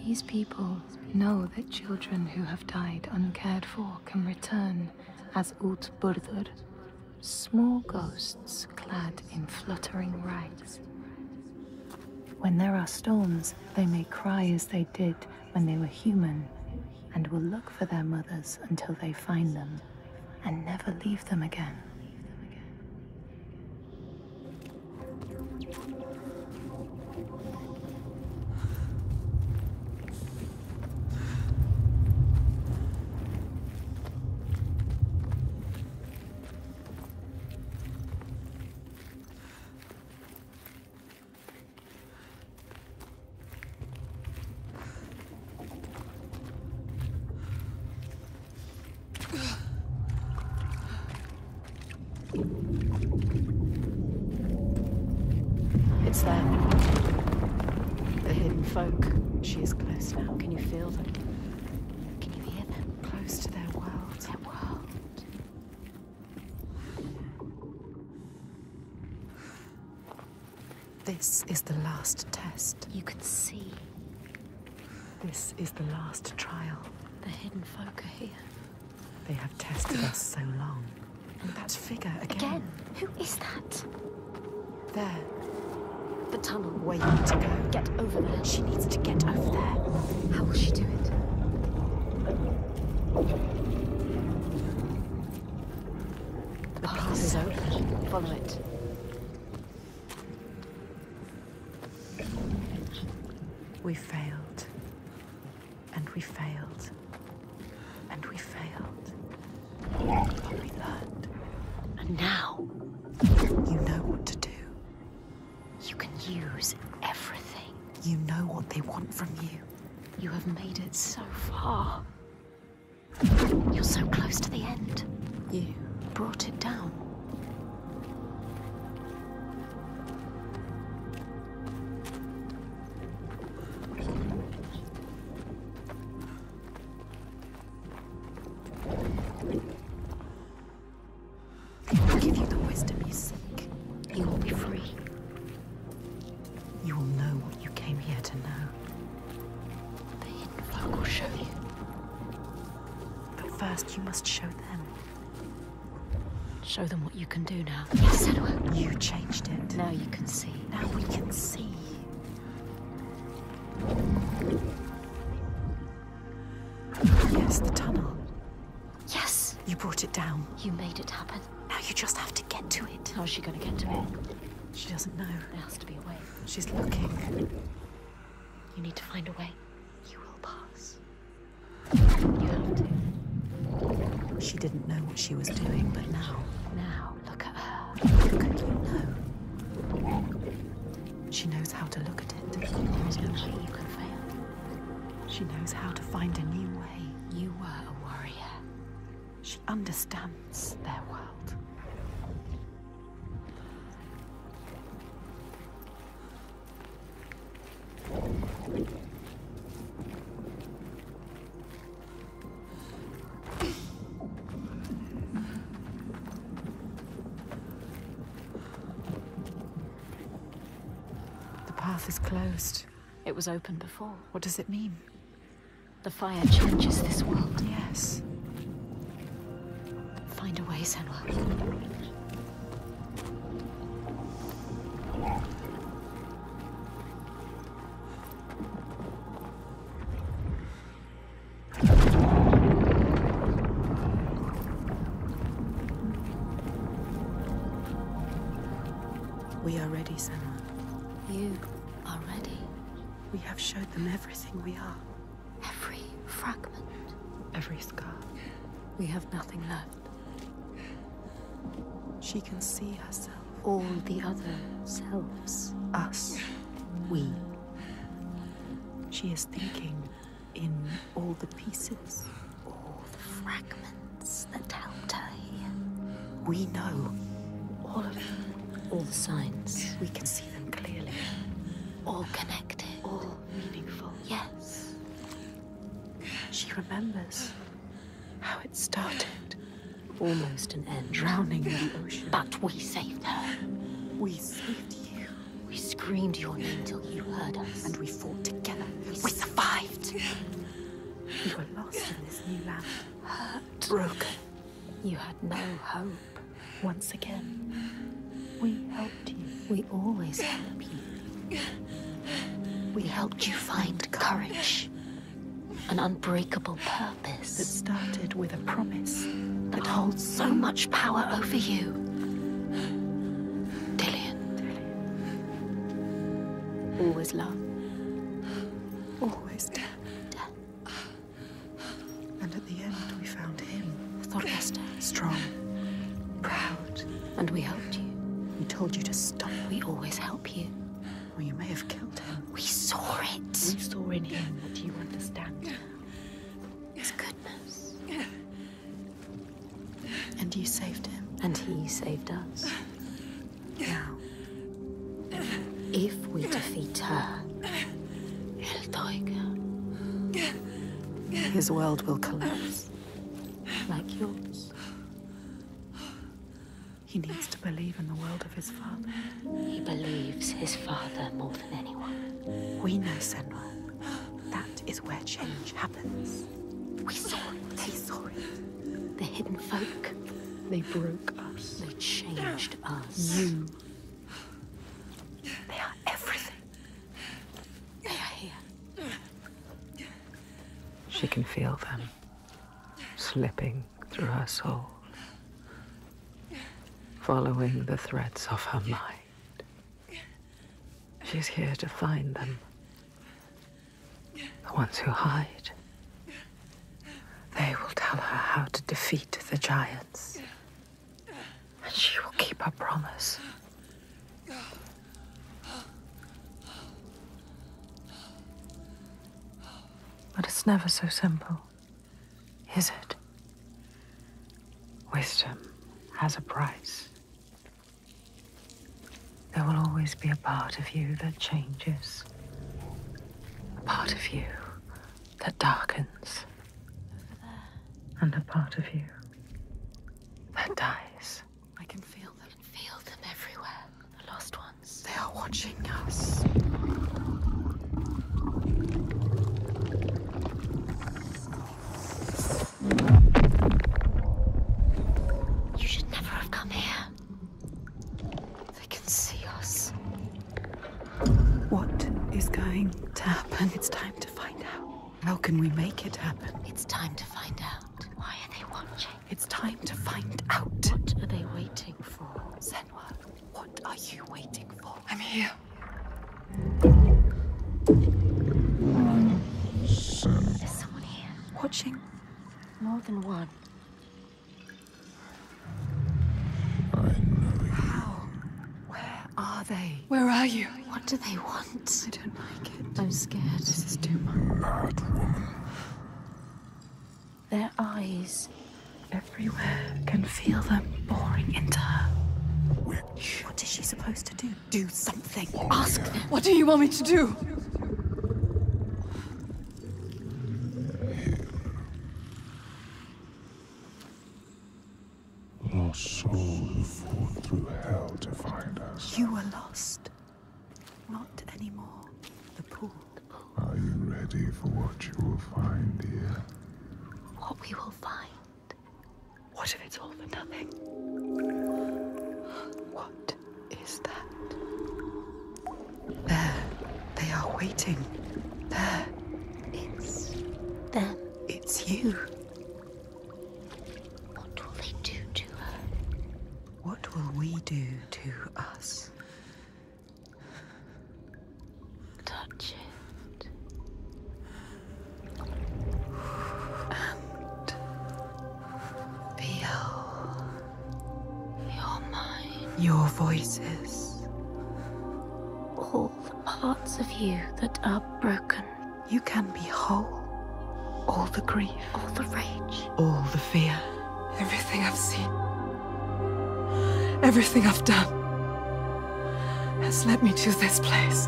These people know that children who have died uncared for can return as Útburður, small ghosts clad in fluttering rags. When there are storms, they may cry as they did when they were human, and will look for their mothers until they find them, and never leave them again. This is the last test. You can see. This is the last trial. The hidden folk are here. They have tested us so long. And that figure again. Again? Who is that? There. The tunnel. Way to go. Get over there. She needs to get over there. How will she do it? The path is open. Follow it. We failed, and we failed, and we failed, but we learned. And now, you know what to do. You can use everything. You know what they want from you. You have made it so far. You're so close to the end. You brought it down. Show them what you can do now. Yes, Senua. You changed it. Now you can see. Now we can see. Yes, the tunnel. Yes. You brought it down. You made it happen. Now you just have to get to it. How's she going to get to it? She doesn't know. There has to be a way. She's looking. You need to find a way. You will pass. You have to. She didn't know what she was doing, but now... Now, look at her. Look at you now. She knows how to look at it. There is no way you can fail. She knows how to find a new way. You were a warrior. She understands their world. Closed. It was open before. What does it mean? The fire changes this world. Yes. Find a way, Senua. We are. Every fragment. Every scar. We have nothing left. She can see herself. All the other selves. Us. We. She is thinking in all the pieces. All the fragments that held her here. We know. All of them. All the signs. We can see them clearly. All connected. All meaningful. Yes. She remembers how it started. Almost an end. Drowning in the ocean. But we saved her. We saved you. We screamed your name till you heard us. And we fought together. We, we survived. You were lost in this new land. Hurt. Broken. You had no hope. Once again, we helped you. We always help you. We helped you find courage, an unbreakable purpose. That started with a promise that holds so much power over you. Dillion. Dillion. Always love. Always death. Death. And at the end, we found him. Thórestr. Strong. Proud. And we helped you. We told you to stop. We always help you. Well, you may have killed him. We saw it. We saw in him what you understand. His goodness. And you saved him. And he saved us. Now, if we defeat her, Iltoiga, his world will collapse. Like yours. He needs to believe in the world of his father. He believes his father more than anyone. We know, Senua. That is where change happens. We saw it. They saw it. The hidden folk. They broke us. They changed us. You. They are everything. They are here. She can feel them slipping through her soul. Following the threads of her mind. She's here to find them. The ones who hide. They will tell her how to defeat the giants. And she will keep her promise. But it's never so simple, is it? Wisdom has a price. There will always be a part of you that changes. A part of you that darkens. Over there. And a part of you that dies. I can feel them. I can feel them everywhere. The lost ones. They are watching us. You should never have come here. What is going to happen? It's time to find out. How can we make it happen? It's time to find out. Why are they watching? It's time to find out. What are they waiting for? Senua, what are you waiting for? I'm here. There's someone here. Watching? More than one. Are they? Where are you? What do they want? I don't like it. I'm scared. This is too much. Mad woman. Their eyes everywhere can feel them boring into her. Witch. What is she supposed to do? Do something. Warrior. Ask them. What do you want me to do? Lost soul fought through hell to find us. You were lost. Not anymore. The pool. The for what you will find here. What we will find? What if it's all for nothing? What is that? There. They are waiting. There. It's them. It's you. What will they do to her? What will we do to us? Touch it. And feel your mind, your voices, all the parts of you that are broken. You can be whole. All the grief, all the rage, all the fear. Everything I've seen, everything I've done, has led me to this place.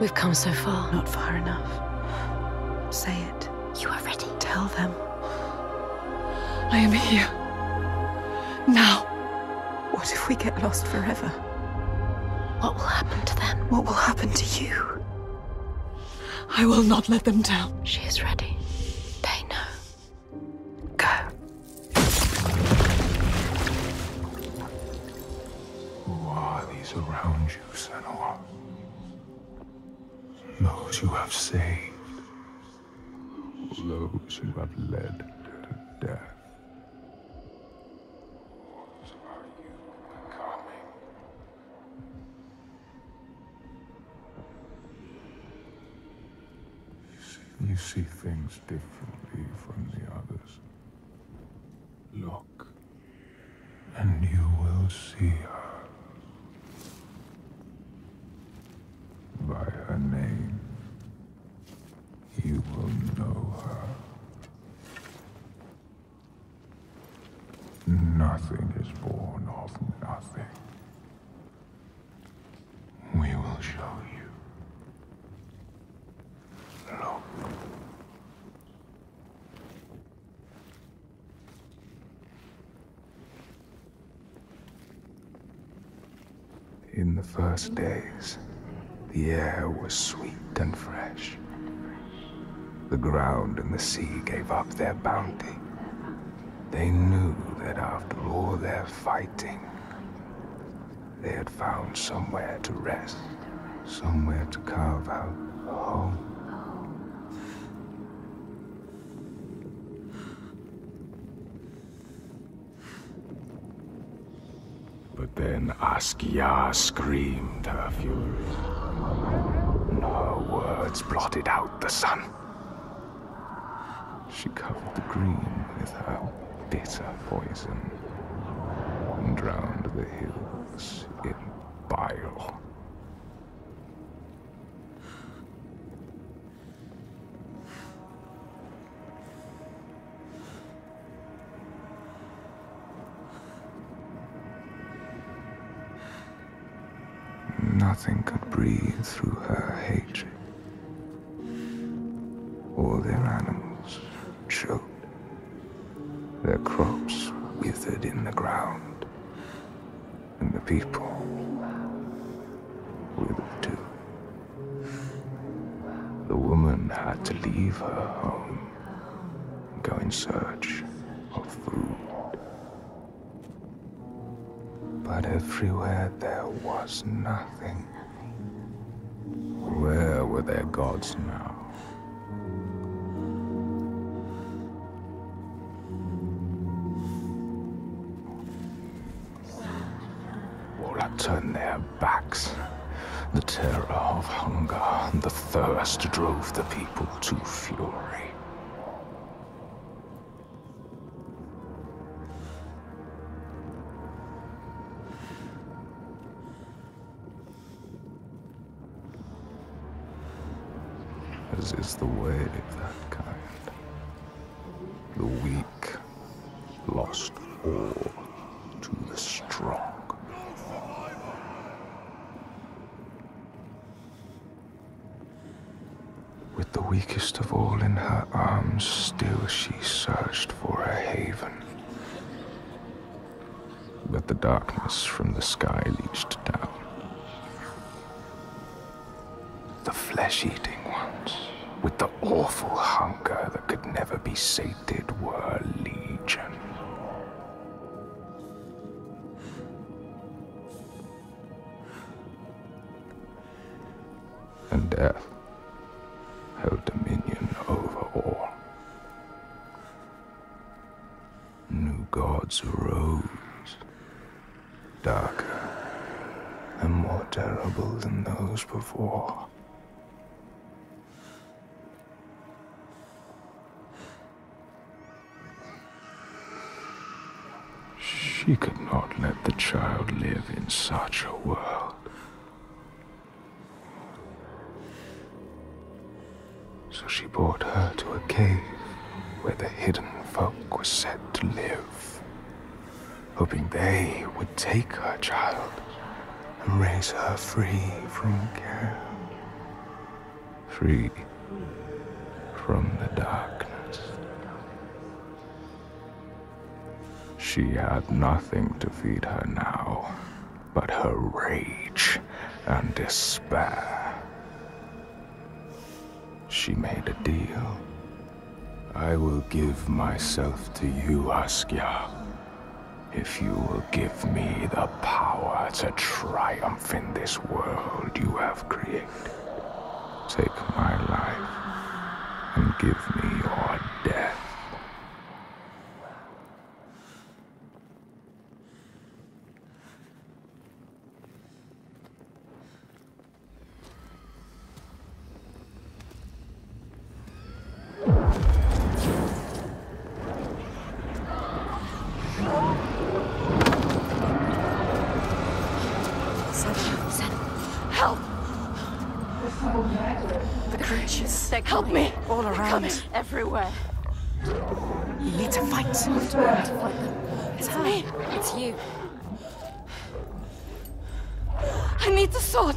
We've come so far. Not far enough. Say it. You are ready. Tell them. I am here. Now. What if we get lost forever? What will happen to them? What will happen to you? I will not let them down. She is ready. They know. Go. Who are these around you, Senua? Those you have saved, those who have led to death. What are you becoming? You see, you see things differently from the others. Look, and you will see her. By her name, you will know her. Nothing is born of nothing. We will show you. Look. In the first days, the air was sweet and fresh. The ground and the sea gave up their bounty. They knew that after all their fighting, they had found somewhere to rest, somewhere to carve out a home. But then Askia screamed her fury. Her words blotted out the sun. She covered the green with her bitter poison and drowned the hills in bile. Nothing could breathe through her hatred. All their animals choked. Their crops withered in the ground. And the people withered too. The woman had to leave her home and go in search of food. But everywhere there was nothing. Where were their gods now? All had turned their backs. The terror of hunger and the thirst drove the people to fury. Is the way of that kind. The weak lost all to the strong. With the weakest of all in her arms, still she searched for a haven. But the darkness from the sky leached down. The flesh-eating ones. with the awful hunger that could never be sated, were legion. And death held dominion over all. New gods arose, darker and more terrible than those before. She could not let the child live in such a world. So she brought her to a cave where the hidden folk were said to live, hoping they would take her child and raise her free from care, free from the darkness. She had nothing to feed her now, but her rage and despair. She made a deal. I will give myself to you, Askia, if you will give me the power to triumph in this world you have created. Take my life and give me your death. Help me! All around me. Everywhere. You need to fight. To fight them. It's, it's me. It's you. I need the sword.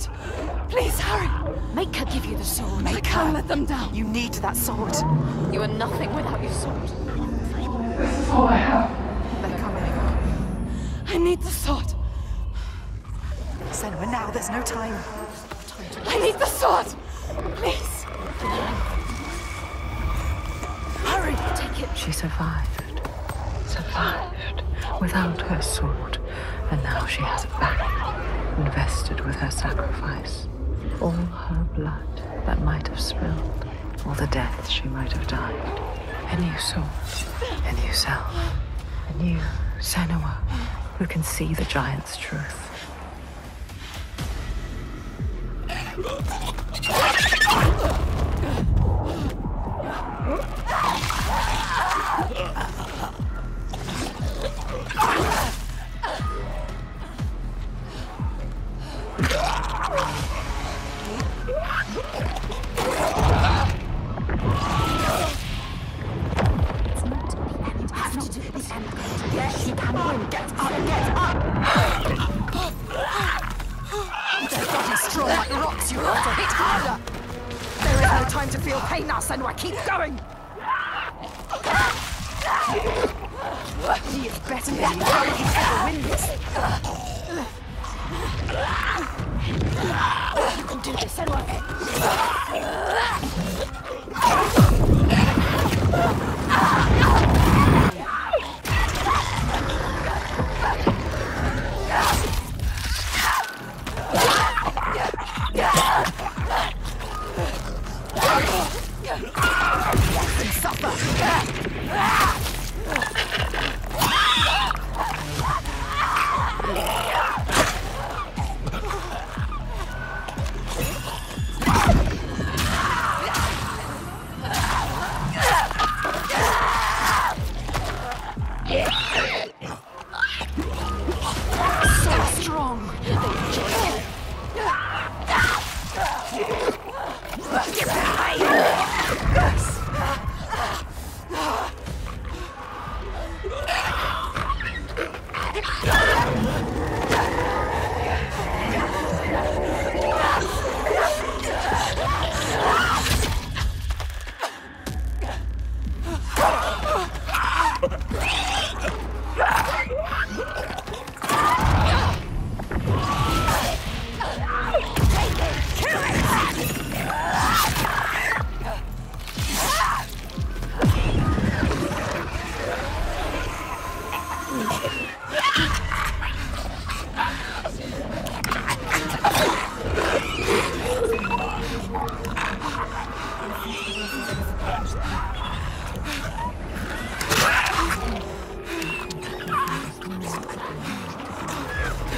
Please hurry. Make her give you the sword. Make I can't her. Let them down. You need that sword. You are nothing without your sword. This is all I have. They're coming. I need the sword. Senua, now. There's no time. I need the sword. Please. Hurry! Take it! She survived. Survived. Without her sword. And now she has it back. Invested with her sacrifice. All her blood that might have spilled. All the death she might have died. A new soul. A new self. A new Senua. Who can see the giant's truth.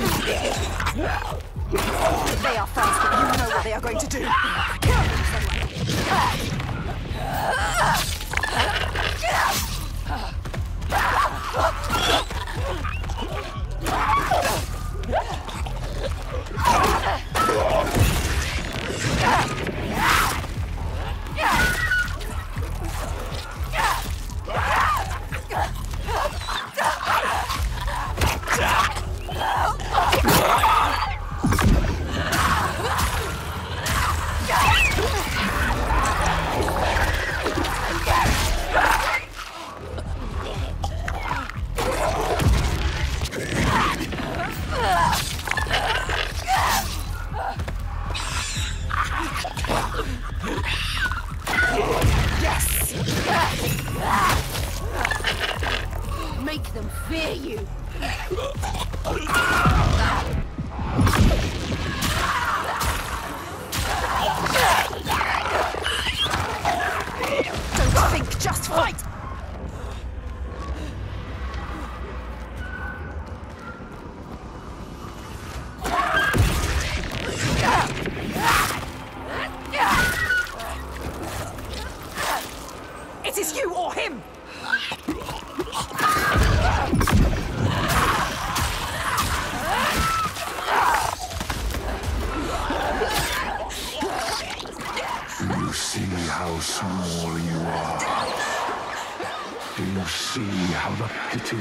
They are fast, but you know what they are going to do. Kill them,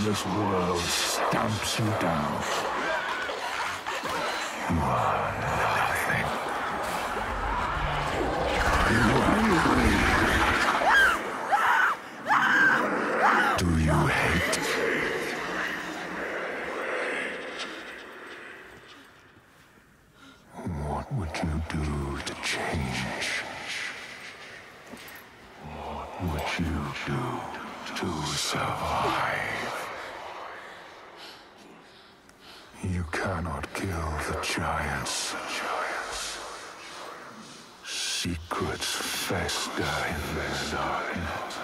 this world stamps you down. You are nothing. You are. Do you hate? What would you do to change? What would you do to survive? You cannot kill the giants. Secrets fester in their darkness.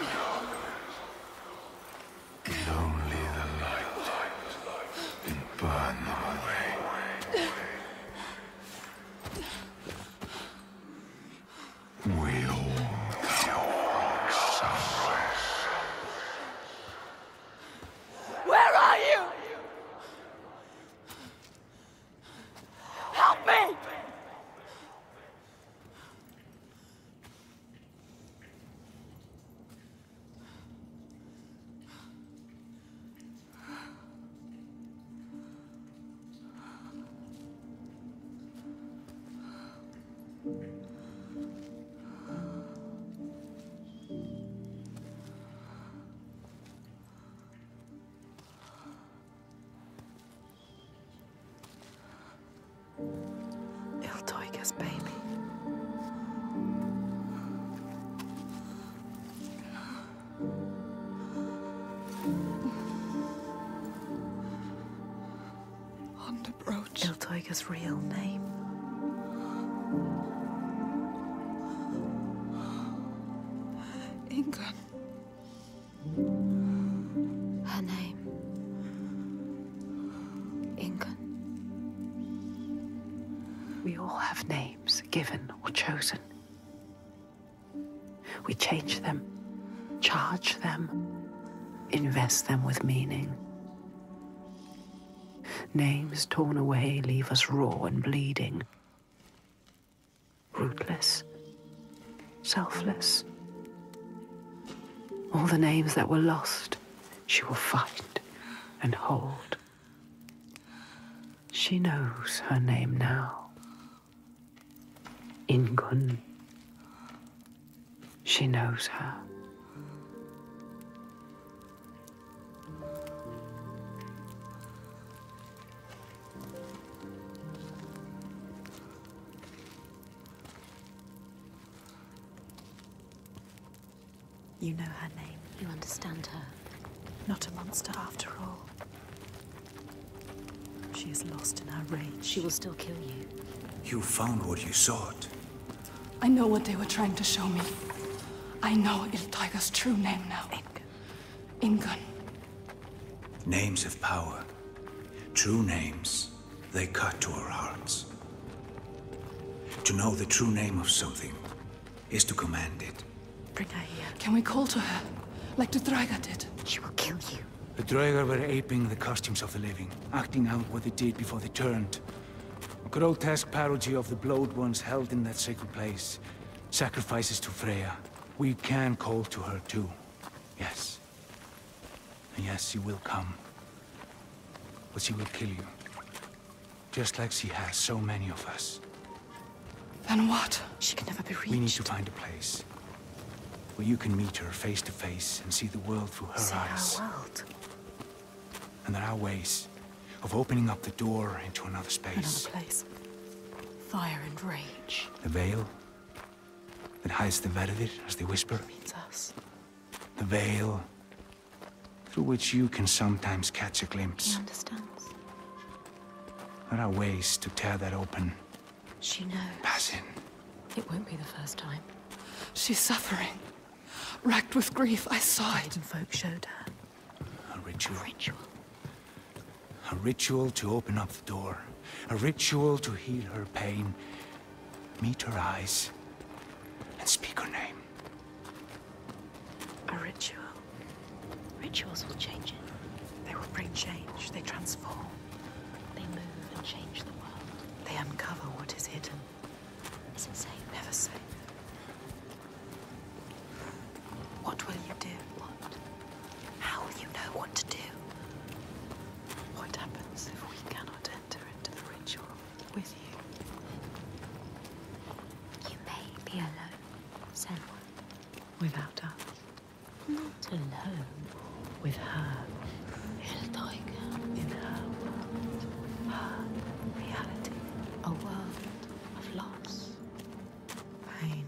And only the light can burn them away. We all go somewhere. Where are you? Help me! His real name. Inga. Her name. Ingun. We all have names given or chosen. We change them, charge them, invest them with meaning. Names torn away leave us raw and bleeding. Rootless. Selfless. All the names that were lost, she will find and hold. She knows her name now. Ingun. She knows her. You know her name. You understand her. Not a monster after all. She is lost in her rage. She will still kill you. You found what you sought. I know what they were trying to show me. I know Iltoiga's true name now. Ingun. Ingun. Names of power. True names. They cut to our hearts. To know the true name of something is to command it. Bring her here. Can we call to her, like the Draugr did? She will kill you. The Draugr were aping the customs of the living, acting out what they did before they turned. A grotesque parody of the Blowed Ones held in that sacred place. Sacrifices to Freya. We can call to her too. Yes. And yes, she will come. But she will kill you. Just like she has so many of us. Then what? She can never be reached. We need to find a place where you can meet her face to face and see the world through her see eyes. Our world. And there are ways of opening up the door into another space. Another place. Fire and rage. The veil that hides the Valdir, as they whisper. It means us. The veil through which you can sometimes catch a glimpse. He understands. There are ways to tear that open. She knows. Pass in. It won't be the first time. She's suffering. Racked with grief, I saw it. Hidden folk showed her. A ritual. A ritual. A ritual to open up the door. A ritual to heal her pain. Meet her eyes. And speak her name. A ritual. Rituals will change it. They will bring change. They transform. They move and change the world. They uncover what is hidden. Isn't safe. Never safe. What will you do? What? How will you know what to do? What happens if we cannot enter into the ritual with you? You may be alone, Senua. Without us. Not alone. With her. Iltoiga. In her world. Her reality. A world of loss. Pain.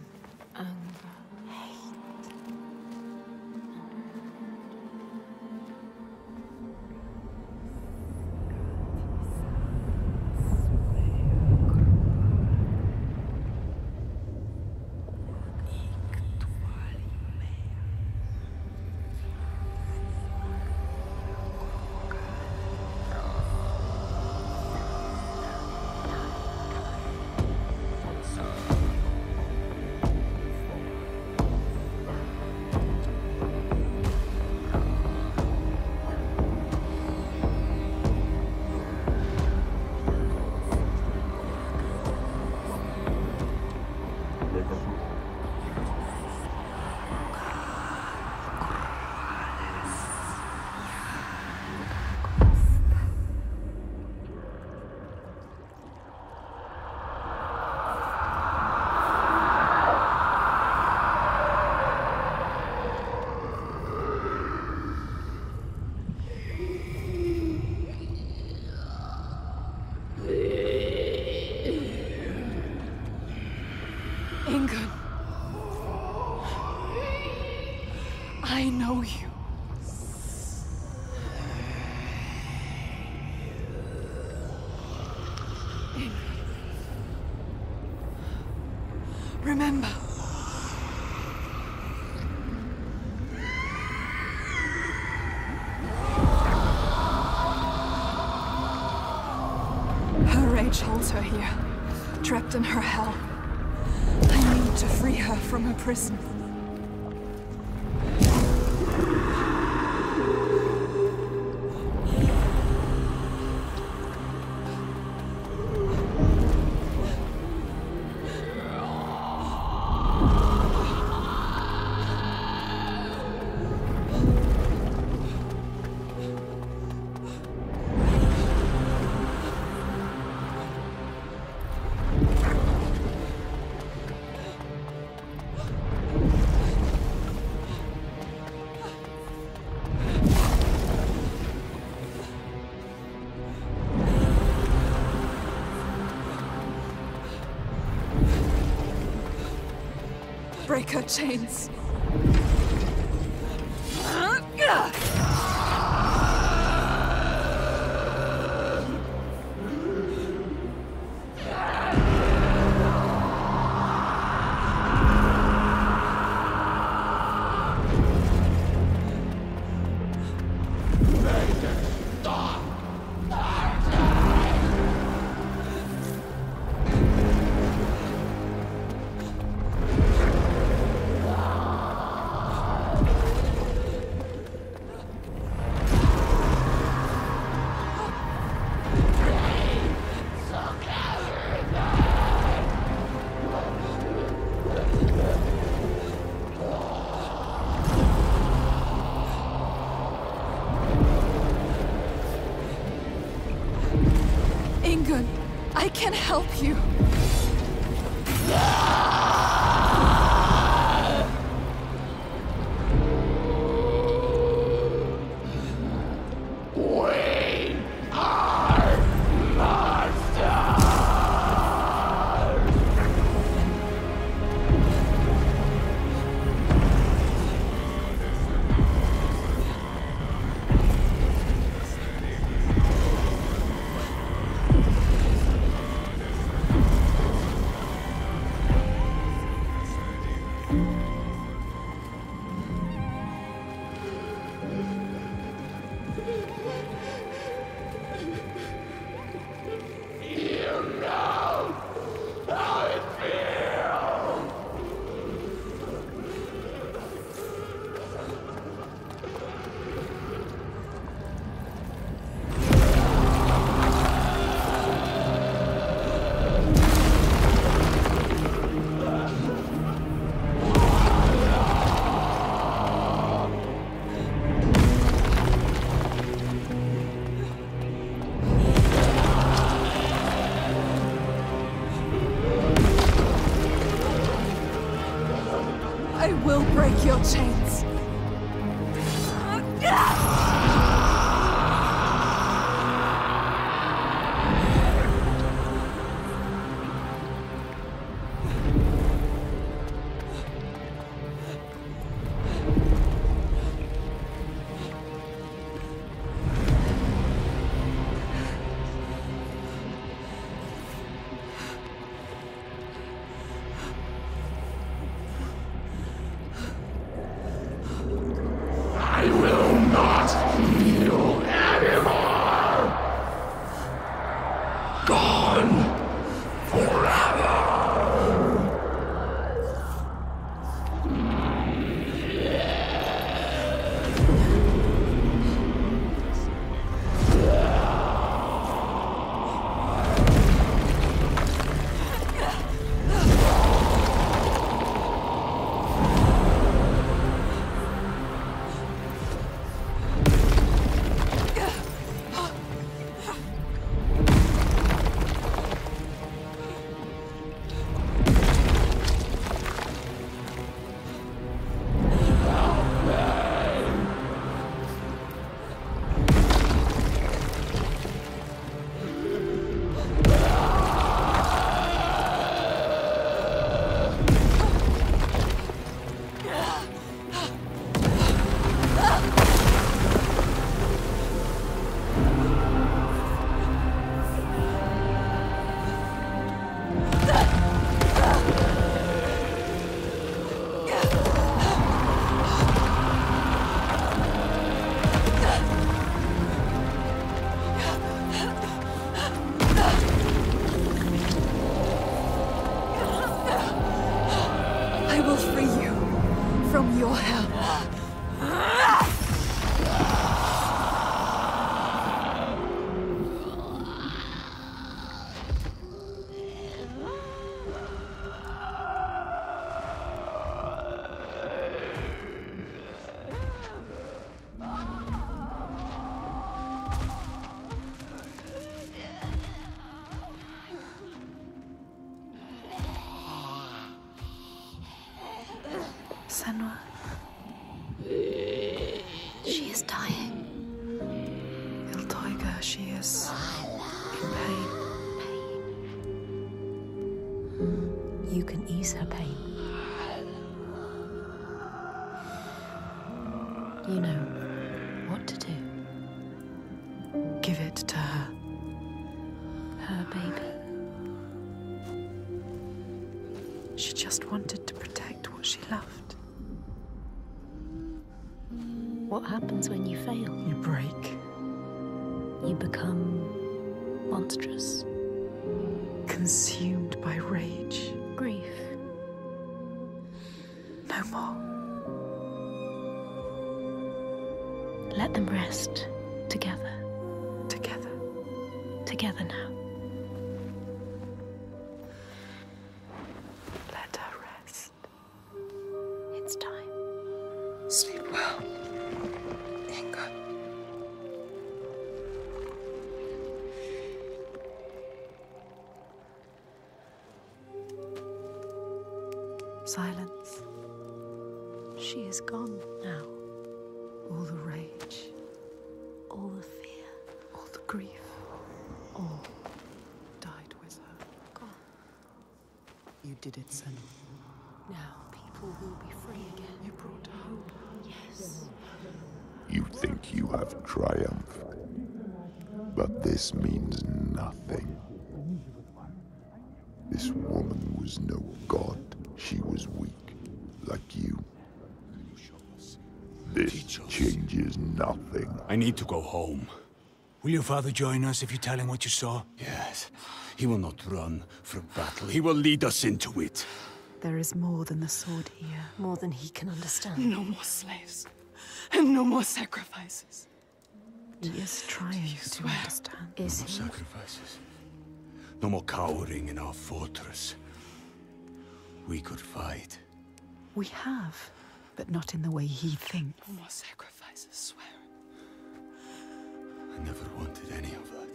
Anger. Remember. Her rage holds her here, trapped in her hell. I need to free her from her prison. Break her chains. I can help you. Senua. She is dying. Iltoiga, she is in pain. Pain. You can ease her pain. You know what to do. Give it to her. Her baby. She just wanted to protect what she loved. What happens when you fail? You break. You become monstrous. Consumed by rage. Grief. No more. Let them rest together. Together. Together now. Let her rest. It's time. Sleep well. Silence. She is gone now. All the rage, all the fear, all the grief, all died with her. Gone. You did it, Senua. Now people will be free again. You brought hope. Yes. You think you have triumphed, but this means nothing. This woman was no god. She was weak, like you. This changes nothing. I need to go home. Will your father join us if you tell him what you saw? Yes. He will not run from battle. He will lead us into it. There is more than the sword here. More than he can understand. No more slaves. And no more sacrifices. He is trying to understand. Is he? No more sacrifices. No more cowering in our fortress. We could fight. We have, but not in the way he thinks. No more sacrifices, swear. I never wanted any of that.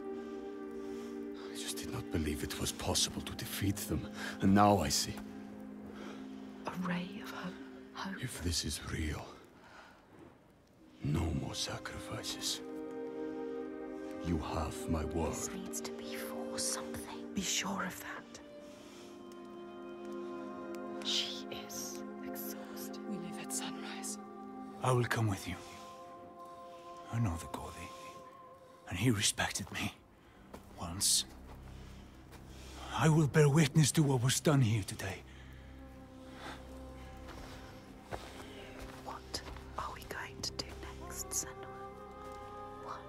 I just did not believe it was possible to defeat them. And now I see. A ray of hope. hope. If this is real, no more sacrifices. You have my word. This needs to be for something. Be sure of that. She is exhausted. We leave at sunrise. I will come with you. I know the Gauri, and he respected me once. I will bear witness to what was done here today. What are we going to do next, Senua? What?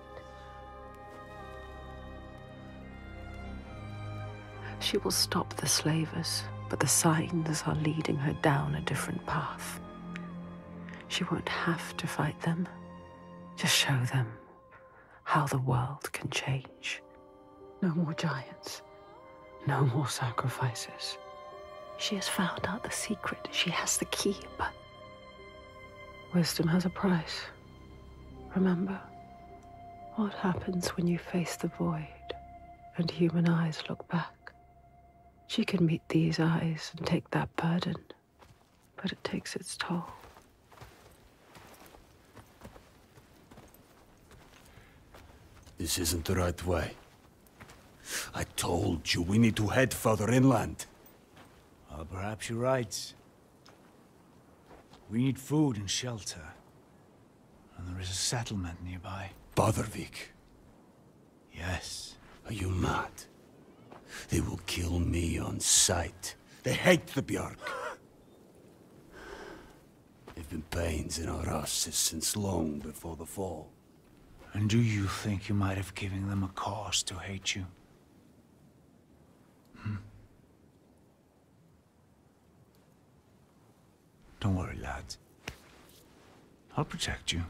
She will stop the slavers. But the signs are leading her down a different path. She won't have to fight them. Just show them how the world can change. No more giants. No more sacrifices. She has found out the secret. She has the key, but... wisdom has a price. Remember, what happens when you face the void and human eyes look back? She can meet these eyes and take that burden, but it takes its toll. This isn't the right way. I told you we need to head further inland. Well, perhaps you're right. We need food and shelter. And there is a settlement nearby. Bothervik. Yes. Are you mad? They will kill me on sight. They hate the Bjark. They've been pains in our asses since long before the fall. And do you think you might have given them a cause to hate you? Hmm? Don't worry, lad. I'll protect you.